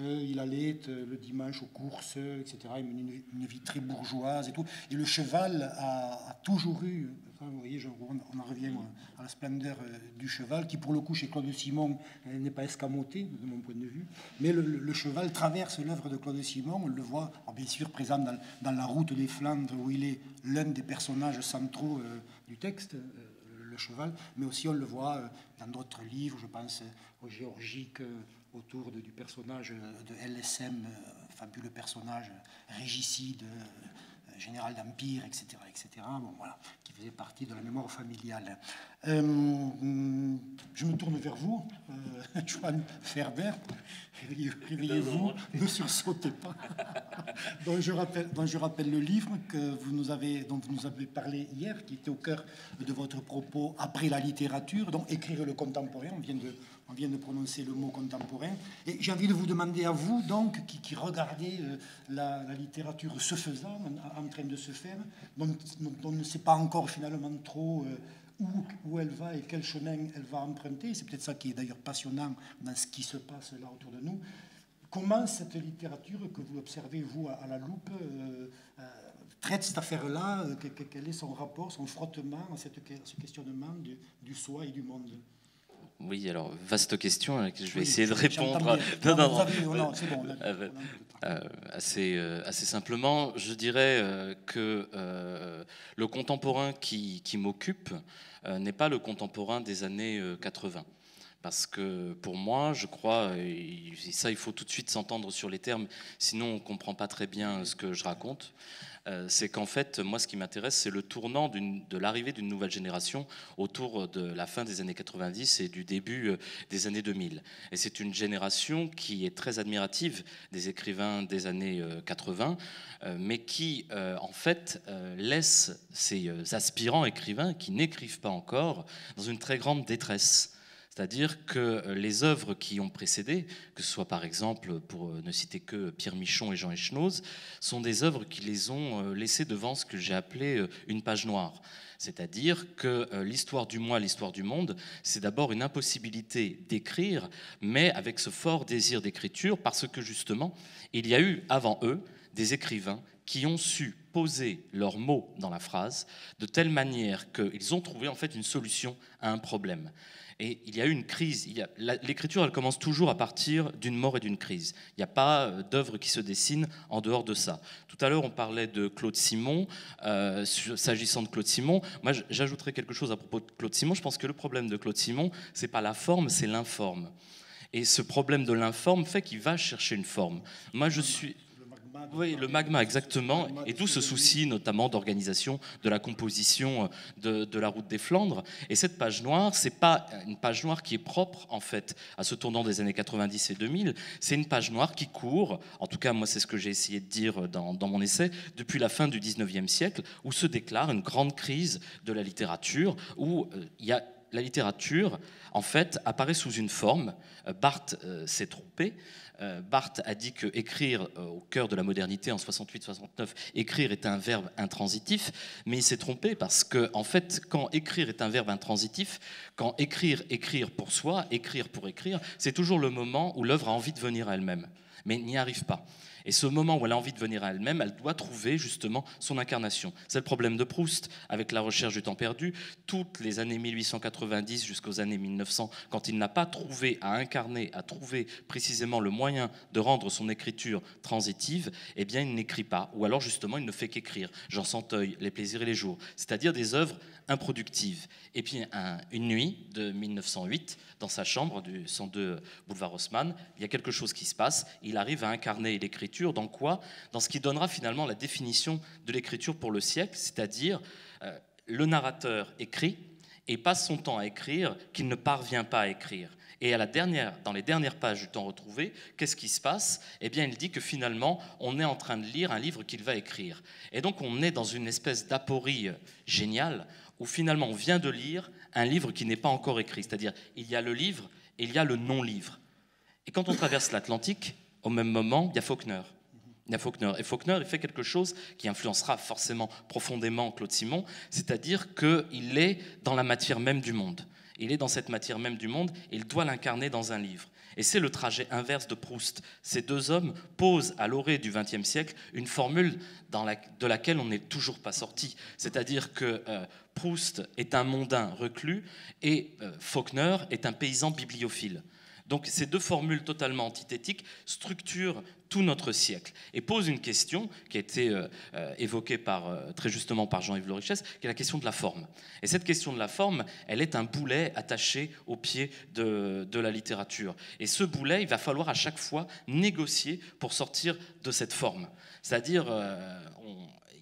Il allait le dimanche aux courses, etc. Il menait une vie très bourgeoise et tout. Et le cheval a toujours eu... Enfin, vous voyez, on en revient à la splendeur du cheval, qui pour le coup, chez Claude Simon, n'est pas escamoté, de mon point de vue. Mais le cheval traverse l'œuvre de Claude Simon. On le voit, bien sûr, présent dans La route des Flandres, où il est l'un des personnages centraux du texte, le cheval. Mais aussi, on le voit dans d'autres livres, je pense au Géorgique, autour du personnage de LSM, fabuleux personnage régicide, général d'Empire, etc. Bon, voilà, qui faisait partie de la mémoire familiale. Je me tourne vers vous, Johan Faerber. Réveillez-vous, ne sursautez pas. dont je rappelle le livre dont vous nous avez parlé hier, qui était au cœur de votre propos, Après la littérature, donc écrire le contemporain. On vient de prononcer le mot contemporain. Et j'ai envie de vous demander à vous, donc, qui regardez la littérature se faisant, en train de se faire, dont on ne sait pas encore finalement trop où elle va et quel chemin elle va emprunter. C'est peut-être ça qui est d'ailleurs passionnant dans ce qui se passe là autour de nous. Comment cette littérature que vous observez, vous, à la loupe, traite cette affaire-là? Quel est son rapport, son frottement à ce questionnement du soi et du monde? Oui, alors, vaste question à laquelle je vais essayer de répondre assez simplement. Je dirais que le contemporain qui m'occupe n'est pas le contemporain des années 80. Parce que pour moi, je crois, et ça il faut tout de suite s'entendre sur les termes, sinon on ne comprend pas très bien ce que je raconte, c'est qu'en fait, moi ce qui m'intéresse, c'est le tournant de l'arrivée d'une nouvelle génération autour de la fin des années 90 et du début des années 2000. Et c'est une génération qui est très admirative des écrivains des années 80, mais qui en fait laisse ces aspirants écrivains qui n'écrivent pas encore dans une très grande détresse. C'est-à-dire que les œuvres qui ont précédé, que ce soit par exemple, pour ne citer que Pierre Michon et Jean Echenoz, sont des œuvres qui les ont laissées devant ce que j'ai appelé une page noire. C'est-à-dire que l'histoire du moi, l'histoire du monde, c'est d'abord une impossibilité d'écrire, mais avec ce fort désir d'écriture, parce que justement, il y a eu avant eux des écrivains qui ont su poser leurs mots dans la phrase de telle manière qu'ils ont trouvé en fait une solution à un problème. Et il y a eu une crise. L'écriture, elle commence toujours à partir d'une mort et d'une crise. Il n'y a pas d'œuvre qui se dessine en dehors de ça. Tout à l'heure, on parlait de Claude Simon. S'agissant de Claude Simon, moi, j'ajouterais quelque chose à propos de Claude Simon. Je pense que le problème de Claude Simon, c'est pas la forme, c'est l'informe. Et ce problème de l'informe fait qu'il va chercher une forme. Moi, je suis... Oui, le magma, exactement, et d'où ce souci notamment d'organisation de la composition de la route des Flandres. Et cette page noire, ce n'est pas une page noire qui est propre en fait à ce tournant des années 90 et 2000, c'est une page noire qui court, en tout cas moi c'est ce que j'ai essayé de dire dans mon essai, depuis la fin du 19e siècle, où se déclare une grande crise de la littérature, où la littérature en fait apparaît sous une forme. Barthes s'est trompé. Barthes a dit qu'écrire, au cœur de la modernité en 68-69, écrire est un verbe intransitif, mais il s'est trompé parce que, en fait, quand écrire est un verbe intransitif, quand écrire pour soi, écrire pour écrire, c'est toujours le moment où l'œuvre a envie de venir à elle-même, mais n'y arrive pas. Et ce moment où elle a envie de venir à elle-même, elle doit trouver justement son incarnation. C'est le problème de Proust, avec La recherche du temps perdu, toutes les années 1890 jusqu'aux années 1900, quand il n'a pas trouvé à incarner, à trouver précisément le moyen de rendre son écriture transitive, eh bien il n'écrit pas, ou alors justement il ne fait qu'écrire. Jean Santeuil, Les plaisirs et les jours, c'est-à-dire des œuvres improductives. Et puis une nuit de 1908, dans sa chambre du 102 boulevard Haussmann, il y a quelque chose qui se passe, il arrive à incarner l'écriture. Dans quoi? Dans ce qui donnera finalement la définition de l'écriture pour le siècle, c'est-à-dire le narrateur écrit et passe son temps à écrire qu'il ne parvient pas à écrire. Et à la dernière, dans les dernières pages du Temps retrouvé, qu'est-ce qui se passe? Eh bien, il dit que finalement, on est en train de lire un livre qu'il va écrire. Et donc, on est dans une espèce d'aporie géniale où finalement, on vient de lire un livre qui n'est pas encore écrit. C'est-à-dire, il y a le livre et il y a le non-livre. Et quand on traverse l'Atlantique, au même moment, il y a Faulkner. Et Faulkner, il fait quelque chose qui influencera forcément profondément Claude Simon, c'est-à-dire qu'il est dans la matière même du monde. Il est dans cette matière même du monde et il doit l'incarner dans un livre. Et c'est le trajet inverse de Proust. Ces deux hommes posent à l'orée du XXe siècle une formule de laquelle on n'est toujours pas sorti. C'est-à-dire que Proust est un mondain reclus et Faulkner est un paysan bibliophile. Donc ces deux formules totalement antithétiques structurent tout notre siècle et posent une question qui a été évoquée très justement par Jean-Yves Laurichesse, qui est la question de la forme. Et cette question de la forme, elle est un boulet attaché au pied de la littérature. Et ce boulet, il va falloir à chaque fois négocier pour sortir de cette forme. C'est-à-dire,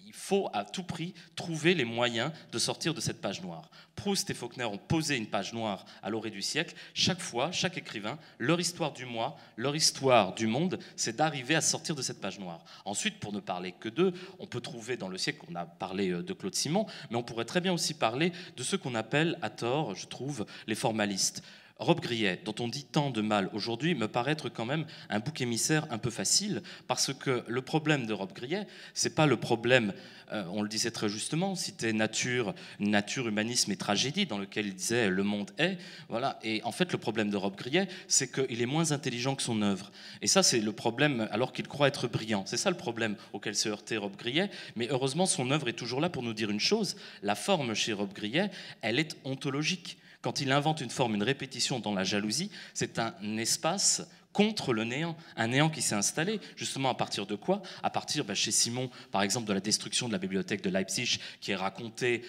il faut à tout prix trouver les moyens de sortir de cette page noire. Proust et Faulkner ont posé une page noire à l'orée du siècle. Chaque fois, chaque écrivain, leur histoire du moi, leur histoire du monde, c'est d'arriver à sortir de cette page noire. Ensuite, pour ne parler que d'eux, on peut trouver dans le siècle, on a parlé de Claude Simon, mais on pourrait très bien aussi parler de ceux qu'on appelle, à tort, je trouve, les formalistes. Robbe-Grillet, dont on dit tant de mal aujourd'hui, me paraît être quand même un bouc émissaire un peu facile, parce que le problème de Robbe-Grillet, c'est pas le problème, on le disait très justement, citer nature, humanisme et tragédie, dans lequel il disait le monde est, voilà. Et en fait, le problème de Robbe-Grillet, c'est qu'il est moins intelligent que son œuvre. Et ça, c'est le problème, alors qu'il croit être brillant. C'est ça le problème auquel s'est heurté Robbe-Grillet. Mais heureusement, son œuvre est toujours là pour nous dire une chose. La forme chez Robbe-Grillet, elle est ontologique. Quand il invente une forme, une répétition dans la jalousie, c'est un espace contre le néant, un néant qui s'est installé, justement à partir de quoi? À partir, chez Simon, par exemple, de la destruction de la bibliothèque de Leipzig, qui est racontée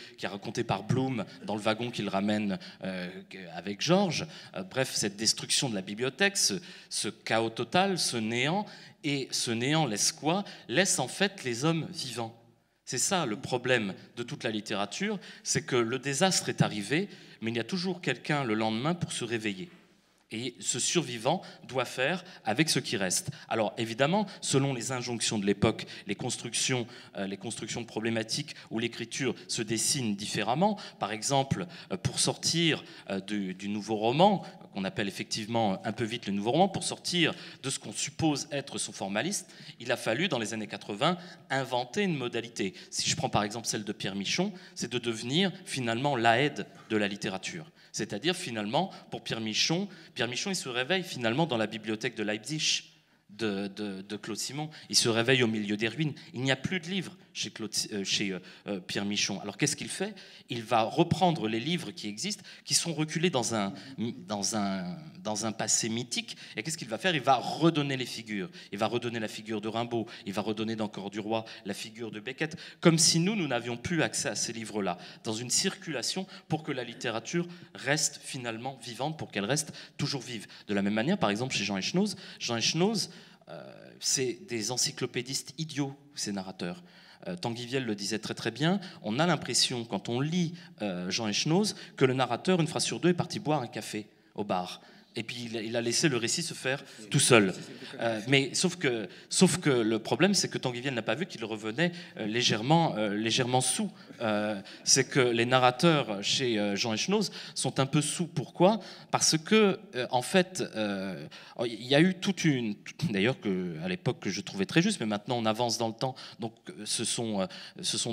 par Bloom dans le wagon qu'il ramène avec Georges. Bref, cette destruction de la bibliothèque, ce chaos total, ce néant, et ce néant laisse quoi? Laisse en fait les hommes vivants. C'est ça le problème de toute la littérature, c'est que le désastre est arrivé, mais il y a toujours quelqu'un le lendemain pour se réveiller. Et ce survivant doit faire avec ce qui reste. Alors évidemment, selon les injonctions de l'époque, les constructions problématiques ou l'écriture se dessinent différemment. Par exemple, pour sortir du nouveau roman, qu'on appelle effectivement un peu vite le nouveau roman, pour sortir de ce qu'on suppose être son formaliste, il a fallu, dans les années 80, inventer une modalité. Si je prends par exemple celle de Pierre Michon, c'est de devenir finalement l'aide de la littérature. C'est-à-dire finalement, pour Pierre Michon, il se réveille finalement dans la bibliothèque de Leipzig de Claude Simon. Il se réveille au milieu des ruines. Il n'y a plus de livres chez Pierre Michon. Alors qu'est-ce qu'il fait? Il va reprendre les livres qui existent, qui sont reculés dans un passé mythique. Et qu'est-ce qu'il va faire? Il va redonner les figures. Il va redonner la figure de Rimbaud. Il va redonner d'Encore du Roi la figure de Beckett. Comme si nous n'avions plus accès à ces livres-là, dans une circulation pour que la littérature reste finalement vivante, pour qu'elle reste toujours vive. De la même manière, par exemple, chez Jean Echenoz, c'est des encyclopédistes idiots, ces narrateurs. Tanguy Viel le disait très très bien, on a l'impression, quand on lit Jean Echenoz, que le narrateur, une phrase sur deux, est parti boire un café au bar. Et puis il a laissé le récit se faire tout seul. Mais sauf que le problème, c'est que Tanguy Viel n'a pas vu qu'il revenait légèrement sous. C'est que les narrateurs chez Jean Echenoz sont un peu sous. Pourquoi? Parce que en fait, il y a eu d'ailleurs à l'époque que je trouvais très juste, mais maintenant on avance dans le temps. Donc ce sont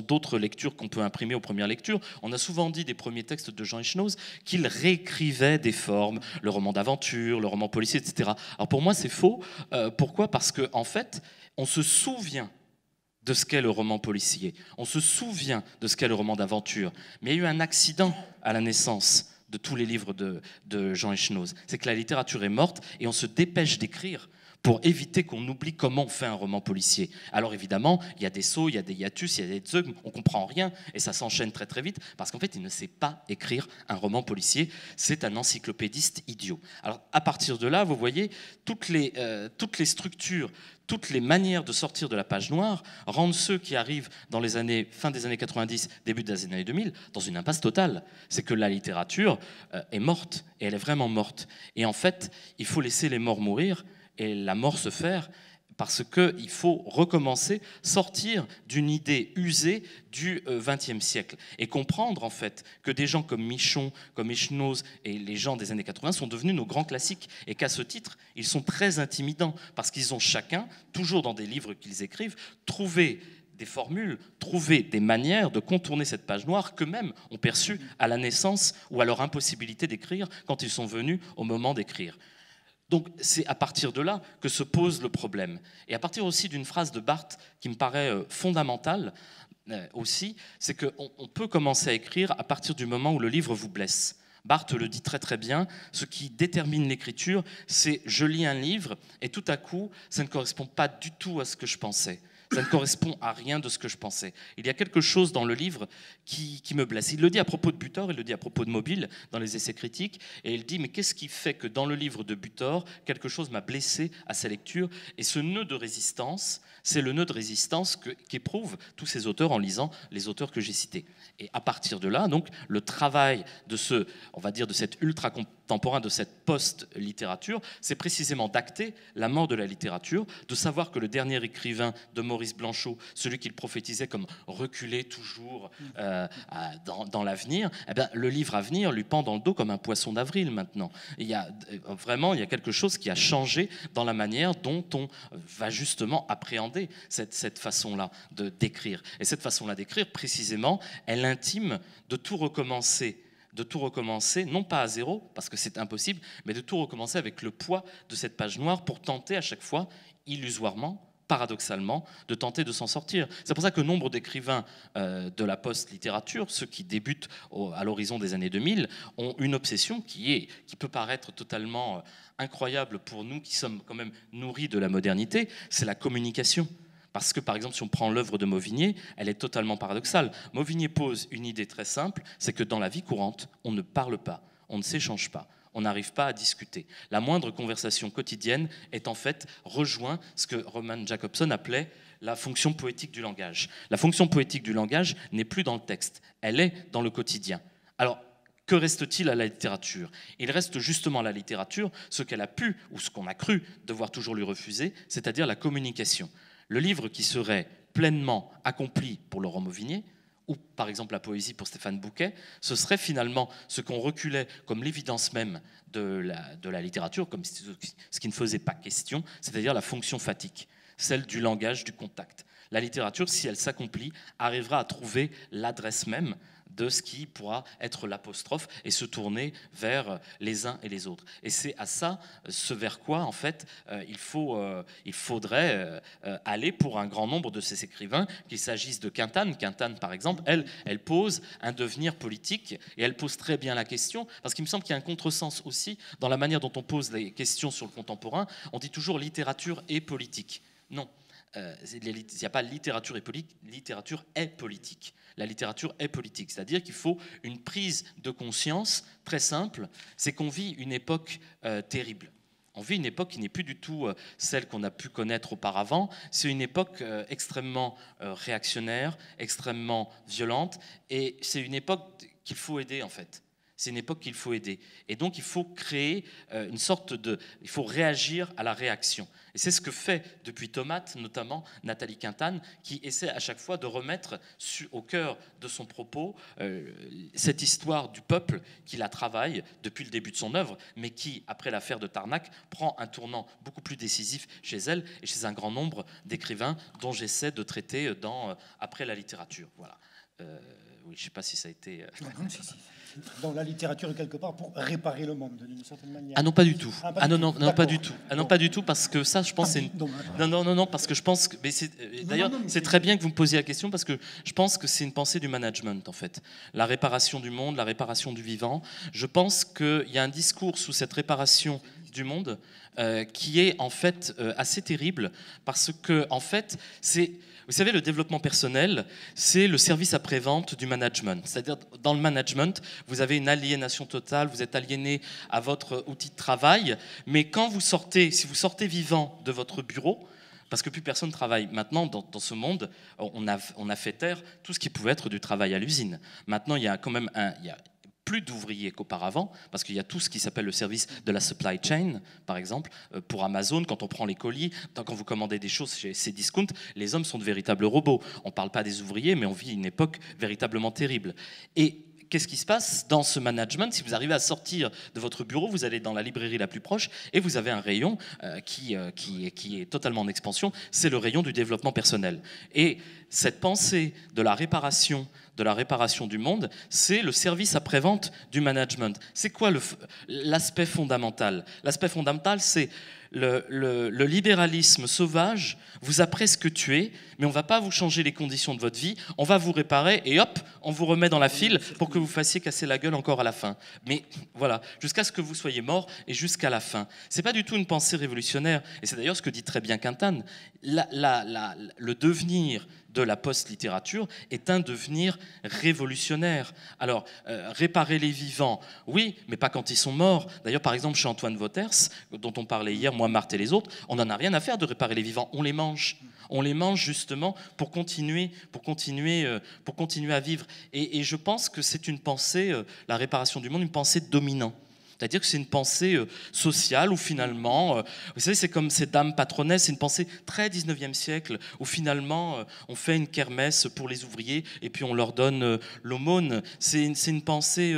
d'autres lectures qu'on peut imprimer aux premières lectures. On a souvent dit des premiers textes de Jean Echenoz qu'il réécrivait des formes, le roman d'aventure, le roman policier, etc. Alors pour moi, c'est faux. Pourquoi? Parce qu'en fait, on se souvient de ce qu'est le roman policier. On se souvient de ce qu'est le roman d'aventure. Mais il y a eu un accident à la naissance de tous les livres de Jean Echenoz. C'est que la littérature est morte et on se dépêche d'écrire pour éviter qu'on oublie comment on fait un roman policier. Alors évidemment, il y a des sauts, il y a des hiatus, il y a des zeugs, on ne comprend rien, et ça s'enchaîne très très vite, parce qu'en fait, il ne sait pas écrire un roman policier, c'est un encyclopédiste idiot. Alors à partir de là, vous voyez, toutes les structures, toutes les manières de sortir de la page noire rendent ceux qui arrivent dans les années, fin des années 90, début des années 2000, dans une impasse totale. C'est que la littérature est morte, et elle est vraiment morte. Et en fait, il faut laisser les morts mourir et la mort se faire, parce qu'il faut recommencer, sortir d'une idée usée du XXe siècle et comprendre en fait que des gens comme Michon, comme Echenoz et les gens des années 80 sont devenus nos grands classiques et qu'à ce titre, ils sont très intimidants parce qu'ils ont chacun, toujours dans des livres qu'ils écrivent, trouvé des formules, trouver des manières de contourner cette page noire qu'eux-mêmes ont perçue à la naissance ou à leur impossibilité d'écrire quand ils sont venus au moment d'écrire. Donc c'est à partir de là que se pose le problème. Et à partir aussi d'une phrase de Barthes qui me paraît fondamentale aussi, c'est qu'on peut commencer à écrire à partir du moment où le livre vous blesse. Barthes le dit très très bien, ce qui détermine l'écriture, c'est je lis un livre et tout à coup ça ne correspond pas du tout à ce que je pensais. Ça ne correspond à rien de ce que je pensais. Il y a quelque chose dans le livre qui me blesse. Il le dit à propos de Butor, il le dit à propos de Mobile, dans les essais critiques, et il dit, mais qu'est-ce qui fait que dans le livre de Butor, quelque chose m'a blessé à sa lecture? Et ce nœud de résistance, c'est le nœud de résistance qu'éprouvent tous ces auteurs en lisant les auteurs que j'ai cités. Et à partir de là, donc, le travail de ce, on va dire, de cet ultra-contemporain, de cette post-littérature, c'est précisément d'acter la mort de la littérature, de savoir que le dernier écrivain de Maurice Blanchot, celui qu'il prophétisait comme reculé toujours dans l'avenir, eh bien, le livre à venir lui pend dans le dos comme un poisson d'avril maintenant. Il y a quelque chose qui a changé dans la manière dont on va justement appréhender cette façon-là d'écrire. Et cette façon-là d'écrire, précisément, elle intime de tout recommencer. De tout recommencer, non pas à zéro, parce que c'est impossible, mais de tout recommencer avec le poids de cette page noire pour tenter à chaque fois, illusoirement, paradoxalement, de tenter de s'en sortir. C'est pour ça que nombre d'écrivains de la post-littérature, ceux qui débutent à l'horizon des années 2000, ont une obsession qui peut paraître totalement incroyable pour nous qui sommes quand même nourris de la modernité, c'est la communication. Parce que, par exemple, si on prend l'œuvre de Mauvignier, elle est totalement paradoxale. Mauvignier pose une idée très simple, c'est que dans la vie courante, on ne parle pas, on ne s'échange pas. On n'arrive pas à discuter. La moindre conversation quotidienne est en fait rejoint ce que Roman Jakobson appelait la fonction poétique du langage. La fonction poétique du langage n'est plus dans le texte, elle est dans le quotidien. Alors, que reste-t-il à la littérature? Il reste justement à la littérature ce qu'elle a pu, ou ce qu'on a cru devoir toujours lui refuser, c'est-à-dire la communication. Le livre qui serait pleinement accompli pour Laurent Mauvignier, ou par exemple la poésie pour Stéphane Bouquet, ce serait finalement ce qu'on reculait comme l'évidence même de la littérature, comme ce qui ne faisait pas question, c'est-à-dire la fonction phatique, celle du langage, du contact. La littérature, si elle s'accomplit, arrivera à trouver l'adresse même de ce qui pourra être l'apostrophe et se tourner vers les uns et les autres. Et c'est à ça, ce vers quoi, en fait, il faudrait aller pour un grand nombre de ces écrivains, qu'il s'agisse de Quintane. Quintane, par exemple, elle pose un devenir politique et elle pose très bien la question, parce qu'il me semble qu'il y a un contresens aussi dans la manière dont on pose les questions sur le contemporain. On dit toujours littérature et politique. Non. Il n'y a pas littérature et politique, littérature est politique. La littérature est politique, c'est-à-dire qu'il faut une prise de conscience très simple, c'est qu'on vit une époque terrible. On vit une époque qui n'est plus du tout celle qu'on a pu connaître auparavant. C'est une époque extrêmement réactionnaire, extrêmement violente, et c'est une époque qu'il faut aider en fait. C'est une époque qu'il faut aider. Et donc, il faut créer une sorte de... Il faut réagir à la réaction. Et c'est ce que fait, depuis Tomate, notamment Nathalie Quintane, qui essaie à chaque fois de remettre au cœur de son propos cette histoire du peuple qui la travaille depuis le début de son œuvre, mais qui, après l'affaire de Tarnac, prend un tournant beaucoup plus décisif chez elle et chez un grand nombre d'écrivains dont j'essaie de traiter dans Après la littérature. Voilà. Oui, je ne sais pas si ça a été... Dans la littérature, quelque part, pour réparer le monde, d'une certaine manière. Ah non, pas du tout. Ah non, pas du tout. Ah non, pas du tout, parce que ça, je pense... parce que je pense... D'ailleurs, c'est très bien que vous me posiez la question, parce que je pense que c'est une pensée du management, en fait. La réparation du monde, la réparation du vivant. Je pense qu'il y a un discours sous cette réparation... du monde qui est en fait assez terrible, parce que en fait c'est, vous savez, le développement personnel, c'est le service après-vente du management. C'est-à-dire, dans le management, vous avez une aliénation totale, vous êtes aliéné à votre outil de travail, mais quand vous sortez, si vous sortez vivant de votre bureau, parce que plus personne ne travaille. Maintenant, dans ce monde, on a fait taire tout ce qui pouvait être du travail à l'usine. Maintenant, il y a quand même plus d'ouvriers qu'auparavant, parce qu'il y a tout ce qui s'appelle le service de la supply chain, par exemple, pour Amazon, quand on prend les colis, quand vous commandez des choses chez Cdiscount, les hommes sont de véritables robots. On ne parle pas des ouvriers, mais on vit une époque véritablement terrible. Et qu'est-ce qui se passe dans ce management? Si vous arrivez à sortir de votre bureau, vous allez dans la librairie la plus proche et vous avez un rayon qui est totalement en expansion, c'est le rayon du développement personnel. Et cette pensée de la réparation du monde, c'est le service après-vente du management. C'est quoi l'aspect fondamental? L'aspect fondamental, c'est le libéralisme sauvage vous a presque tué, mais on ne va pas vous changer les conditions de votre vie, on va vous réparer et hop, on vous remet dans la file pour que vous fassiez casser la gueule encore à la fin. Mais voilà, jusqu'à ce que vous soyez mort et jusqu'à la fin. Ce n'est pas du tout une pensée révolutionnaire, et c'est d'ailleurs ce que dit très bien Quintane. Le devenir de la post-littérature est un devenir révolutionnaire. Alors, réparer les vivants, oui, mais pas quand ils sont morts. D'ailleurs, par exemple, chez Antoine Vauters, dont on parlait hier, moi, Marthe et les autres, on n'en a rien à faire de réparer les vivants, on les mange. On les mange justement pour continuer à vivre. Et je pense que c'est une pensée, la réparation du monde, une pensée dominante. C'est-à-dire que c'est une pensée sociale où finalement, vous savez, c'est comme ces dames patronesses, c'est une pensée très 19e siècle où finalement on fait une kermesse pour les ouvriers et puis on leur donne l'aumône. C'est une pensée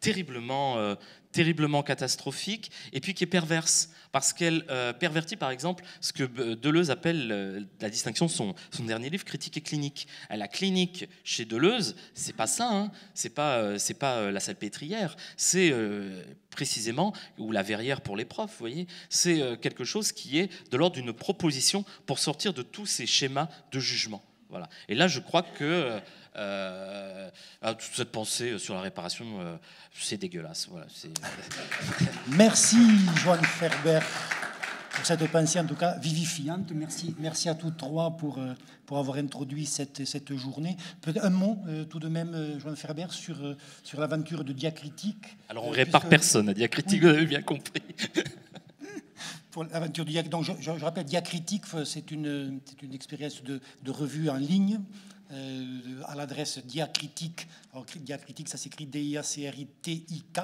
terriblement catastrophique et puis qui est perverse, parce qu'elle pervertit par exemple ce que Deleuze appelle la distinction, son dernier livre, Critique et clinique. La clinique chez Deleuze, c'est pas ça, hein, c'est pas la salpêtrière, c'est précisément, ou la verrière pour les profs, vous voyez, c'est quelque chose qui est de l'ordre d'une proposition pour sortir de tous ces schémas de jugement. Voilà. Et là, je crois que toute cette pensée sur la réparation, c'est dégueulasse. Voilà, merci, Johan Faerber, pour cette pensée, en tout cas, vivifiante. Merci à tous trois pour avoir introduit cette journée. Un mot, tout de même, Johan Faerber, sur l'aventure de Diacritique. Alors, on répare personne à Diacritique, oui. Vous avez bien compris. Pour l'aventure du Diacritique. Donc, je rappelle, Diacritique, c'est une expérience de revue en ligne à l'adresse Diacritique. Alors, Diacritique, ça s'écrit D-I-A-C-R-I-T-I-K,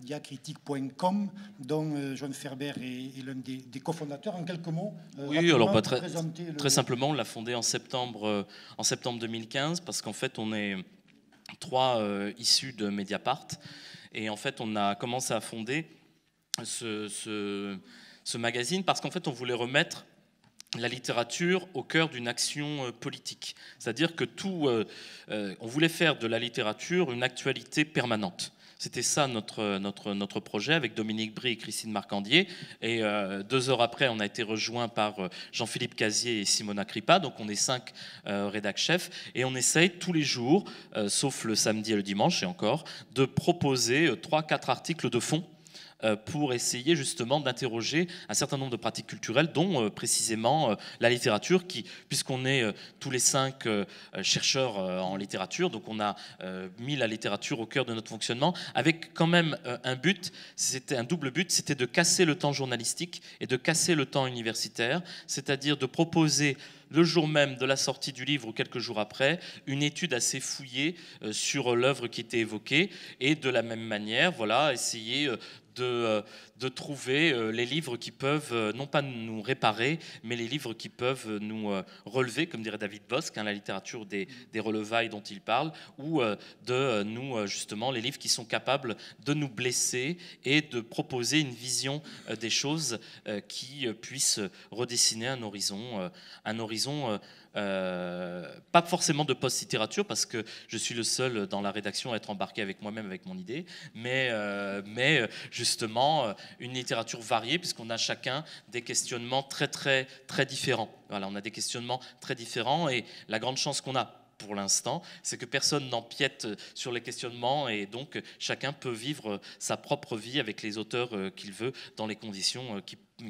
diacritique.com, dont Jean Faerber est l'un des cofondateurs. En quelques mots, oui, alors pas très simplement, on l'a fondé en septembre 2015, parce qu'en fait, on est trois issus de Mediapart. Et en fait, on a commencé à fonder ce magazine parce qu'en fait on voulait remettre la littérature au cœur d'une action politique, c'est-à-dire que on voulait faire de la littérature une actualité permanente. C'était ça notre projet, avec Dominique Brie et Christine Marcandier. Et 2 heures après, on a été rejoints par Jean-Philippe Casier et Simona Crippa. Donc on est 5 rédac-chefs. Et on essaye tous les jours, sauf le samedi et le dimanche, et encore, de proposer 3-4 articles de fond pour essayer justement d'interroger un certain nombre de pratiques culturelles, dont précisément la littérature, qui, puisqu'on est tous les 5 chercheurs en littérature, donc on a mis la littérature au cœur de notre fonctionnement, avec quand même un but, c'était un double but, c'était de casser le temps journalistique et de casser le temps universitaire, c'est-à-dire de proposer le jour même de la sortie du livre ou quelques jours après, une étude assez fouillée sur l'œuvre qui était évoquée, et de la même manière, voilà, essayer de trouver les livres qui peuvent, non pas nous réparer, mais les livres qui peuvent nous relever, comme dirait David Bosc, hein, la littérature des relevailles dont il parle, ou de nous, justement, les livres qui sont capables de nous blesser et de proposer une vision des choses qui puisse redessiner un horizon. Pas forcément de post-littérature, parce que je suis le seul dans la rédaction à être embarqué avec moi-même, avec mon idée, mais justement une littérature variée, puisqu'on a chacun des questionnements très, très, très différents. Voilà, on a des questionnements très différents, et la grande chance qu'on a, pour l'instant, c'est que personne n'empiète sur les questionnements et donc chacun peut vivre sa propre vie avec les auteurs qu'il veut dans les conditions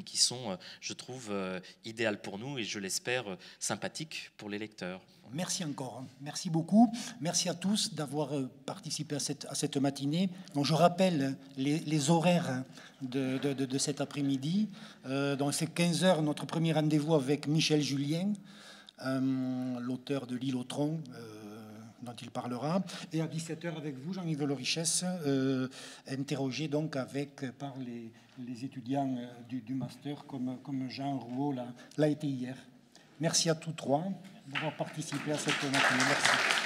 qui sont, je trouve, idéales pour nous et je l'espère sympathiques pour les lecteurs. Merci encore, merci beaucoup, merci à tous d'avoir participé à cette matinée. Donc je rappelle les horaires de cet après-midi. Donc c'est 15h, notre premier rendez-vous avec Michel Julien, l'auteur de L'île au tronc, dont il parlera, et à 17h avec vous, Jean-Yves Laurichesse, interrogé donc par les étudiants du master, comme Jean Rouaud l'a été hier. Merci à tous trois d'avoir participé à cette matinée. Merci.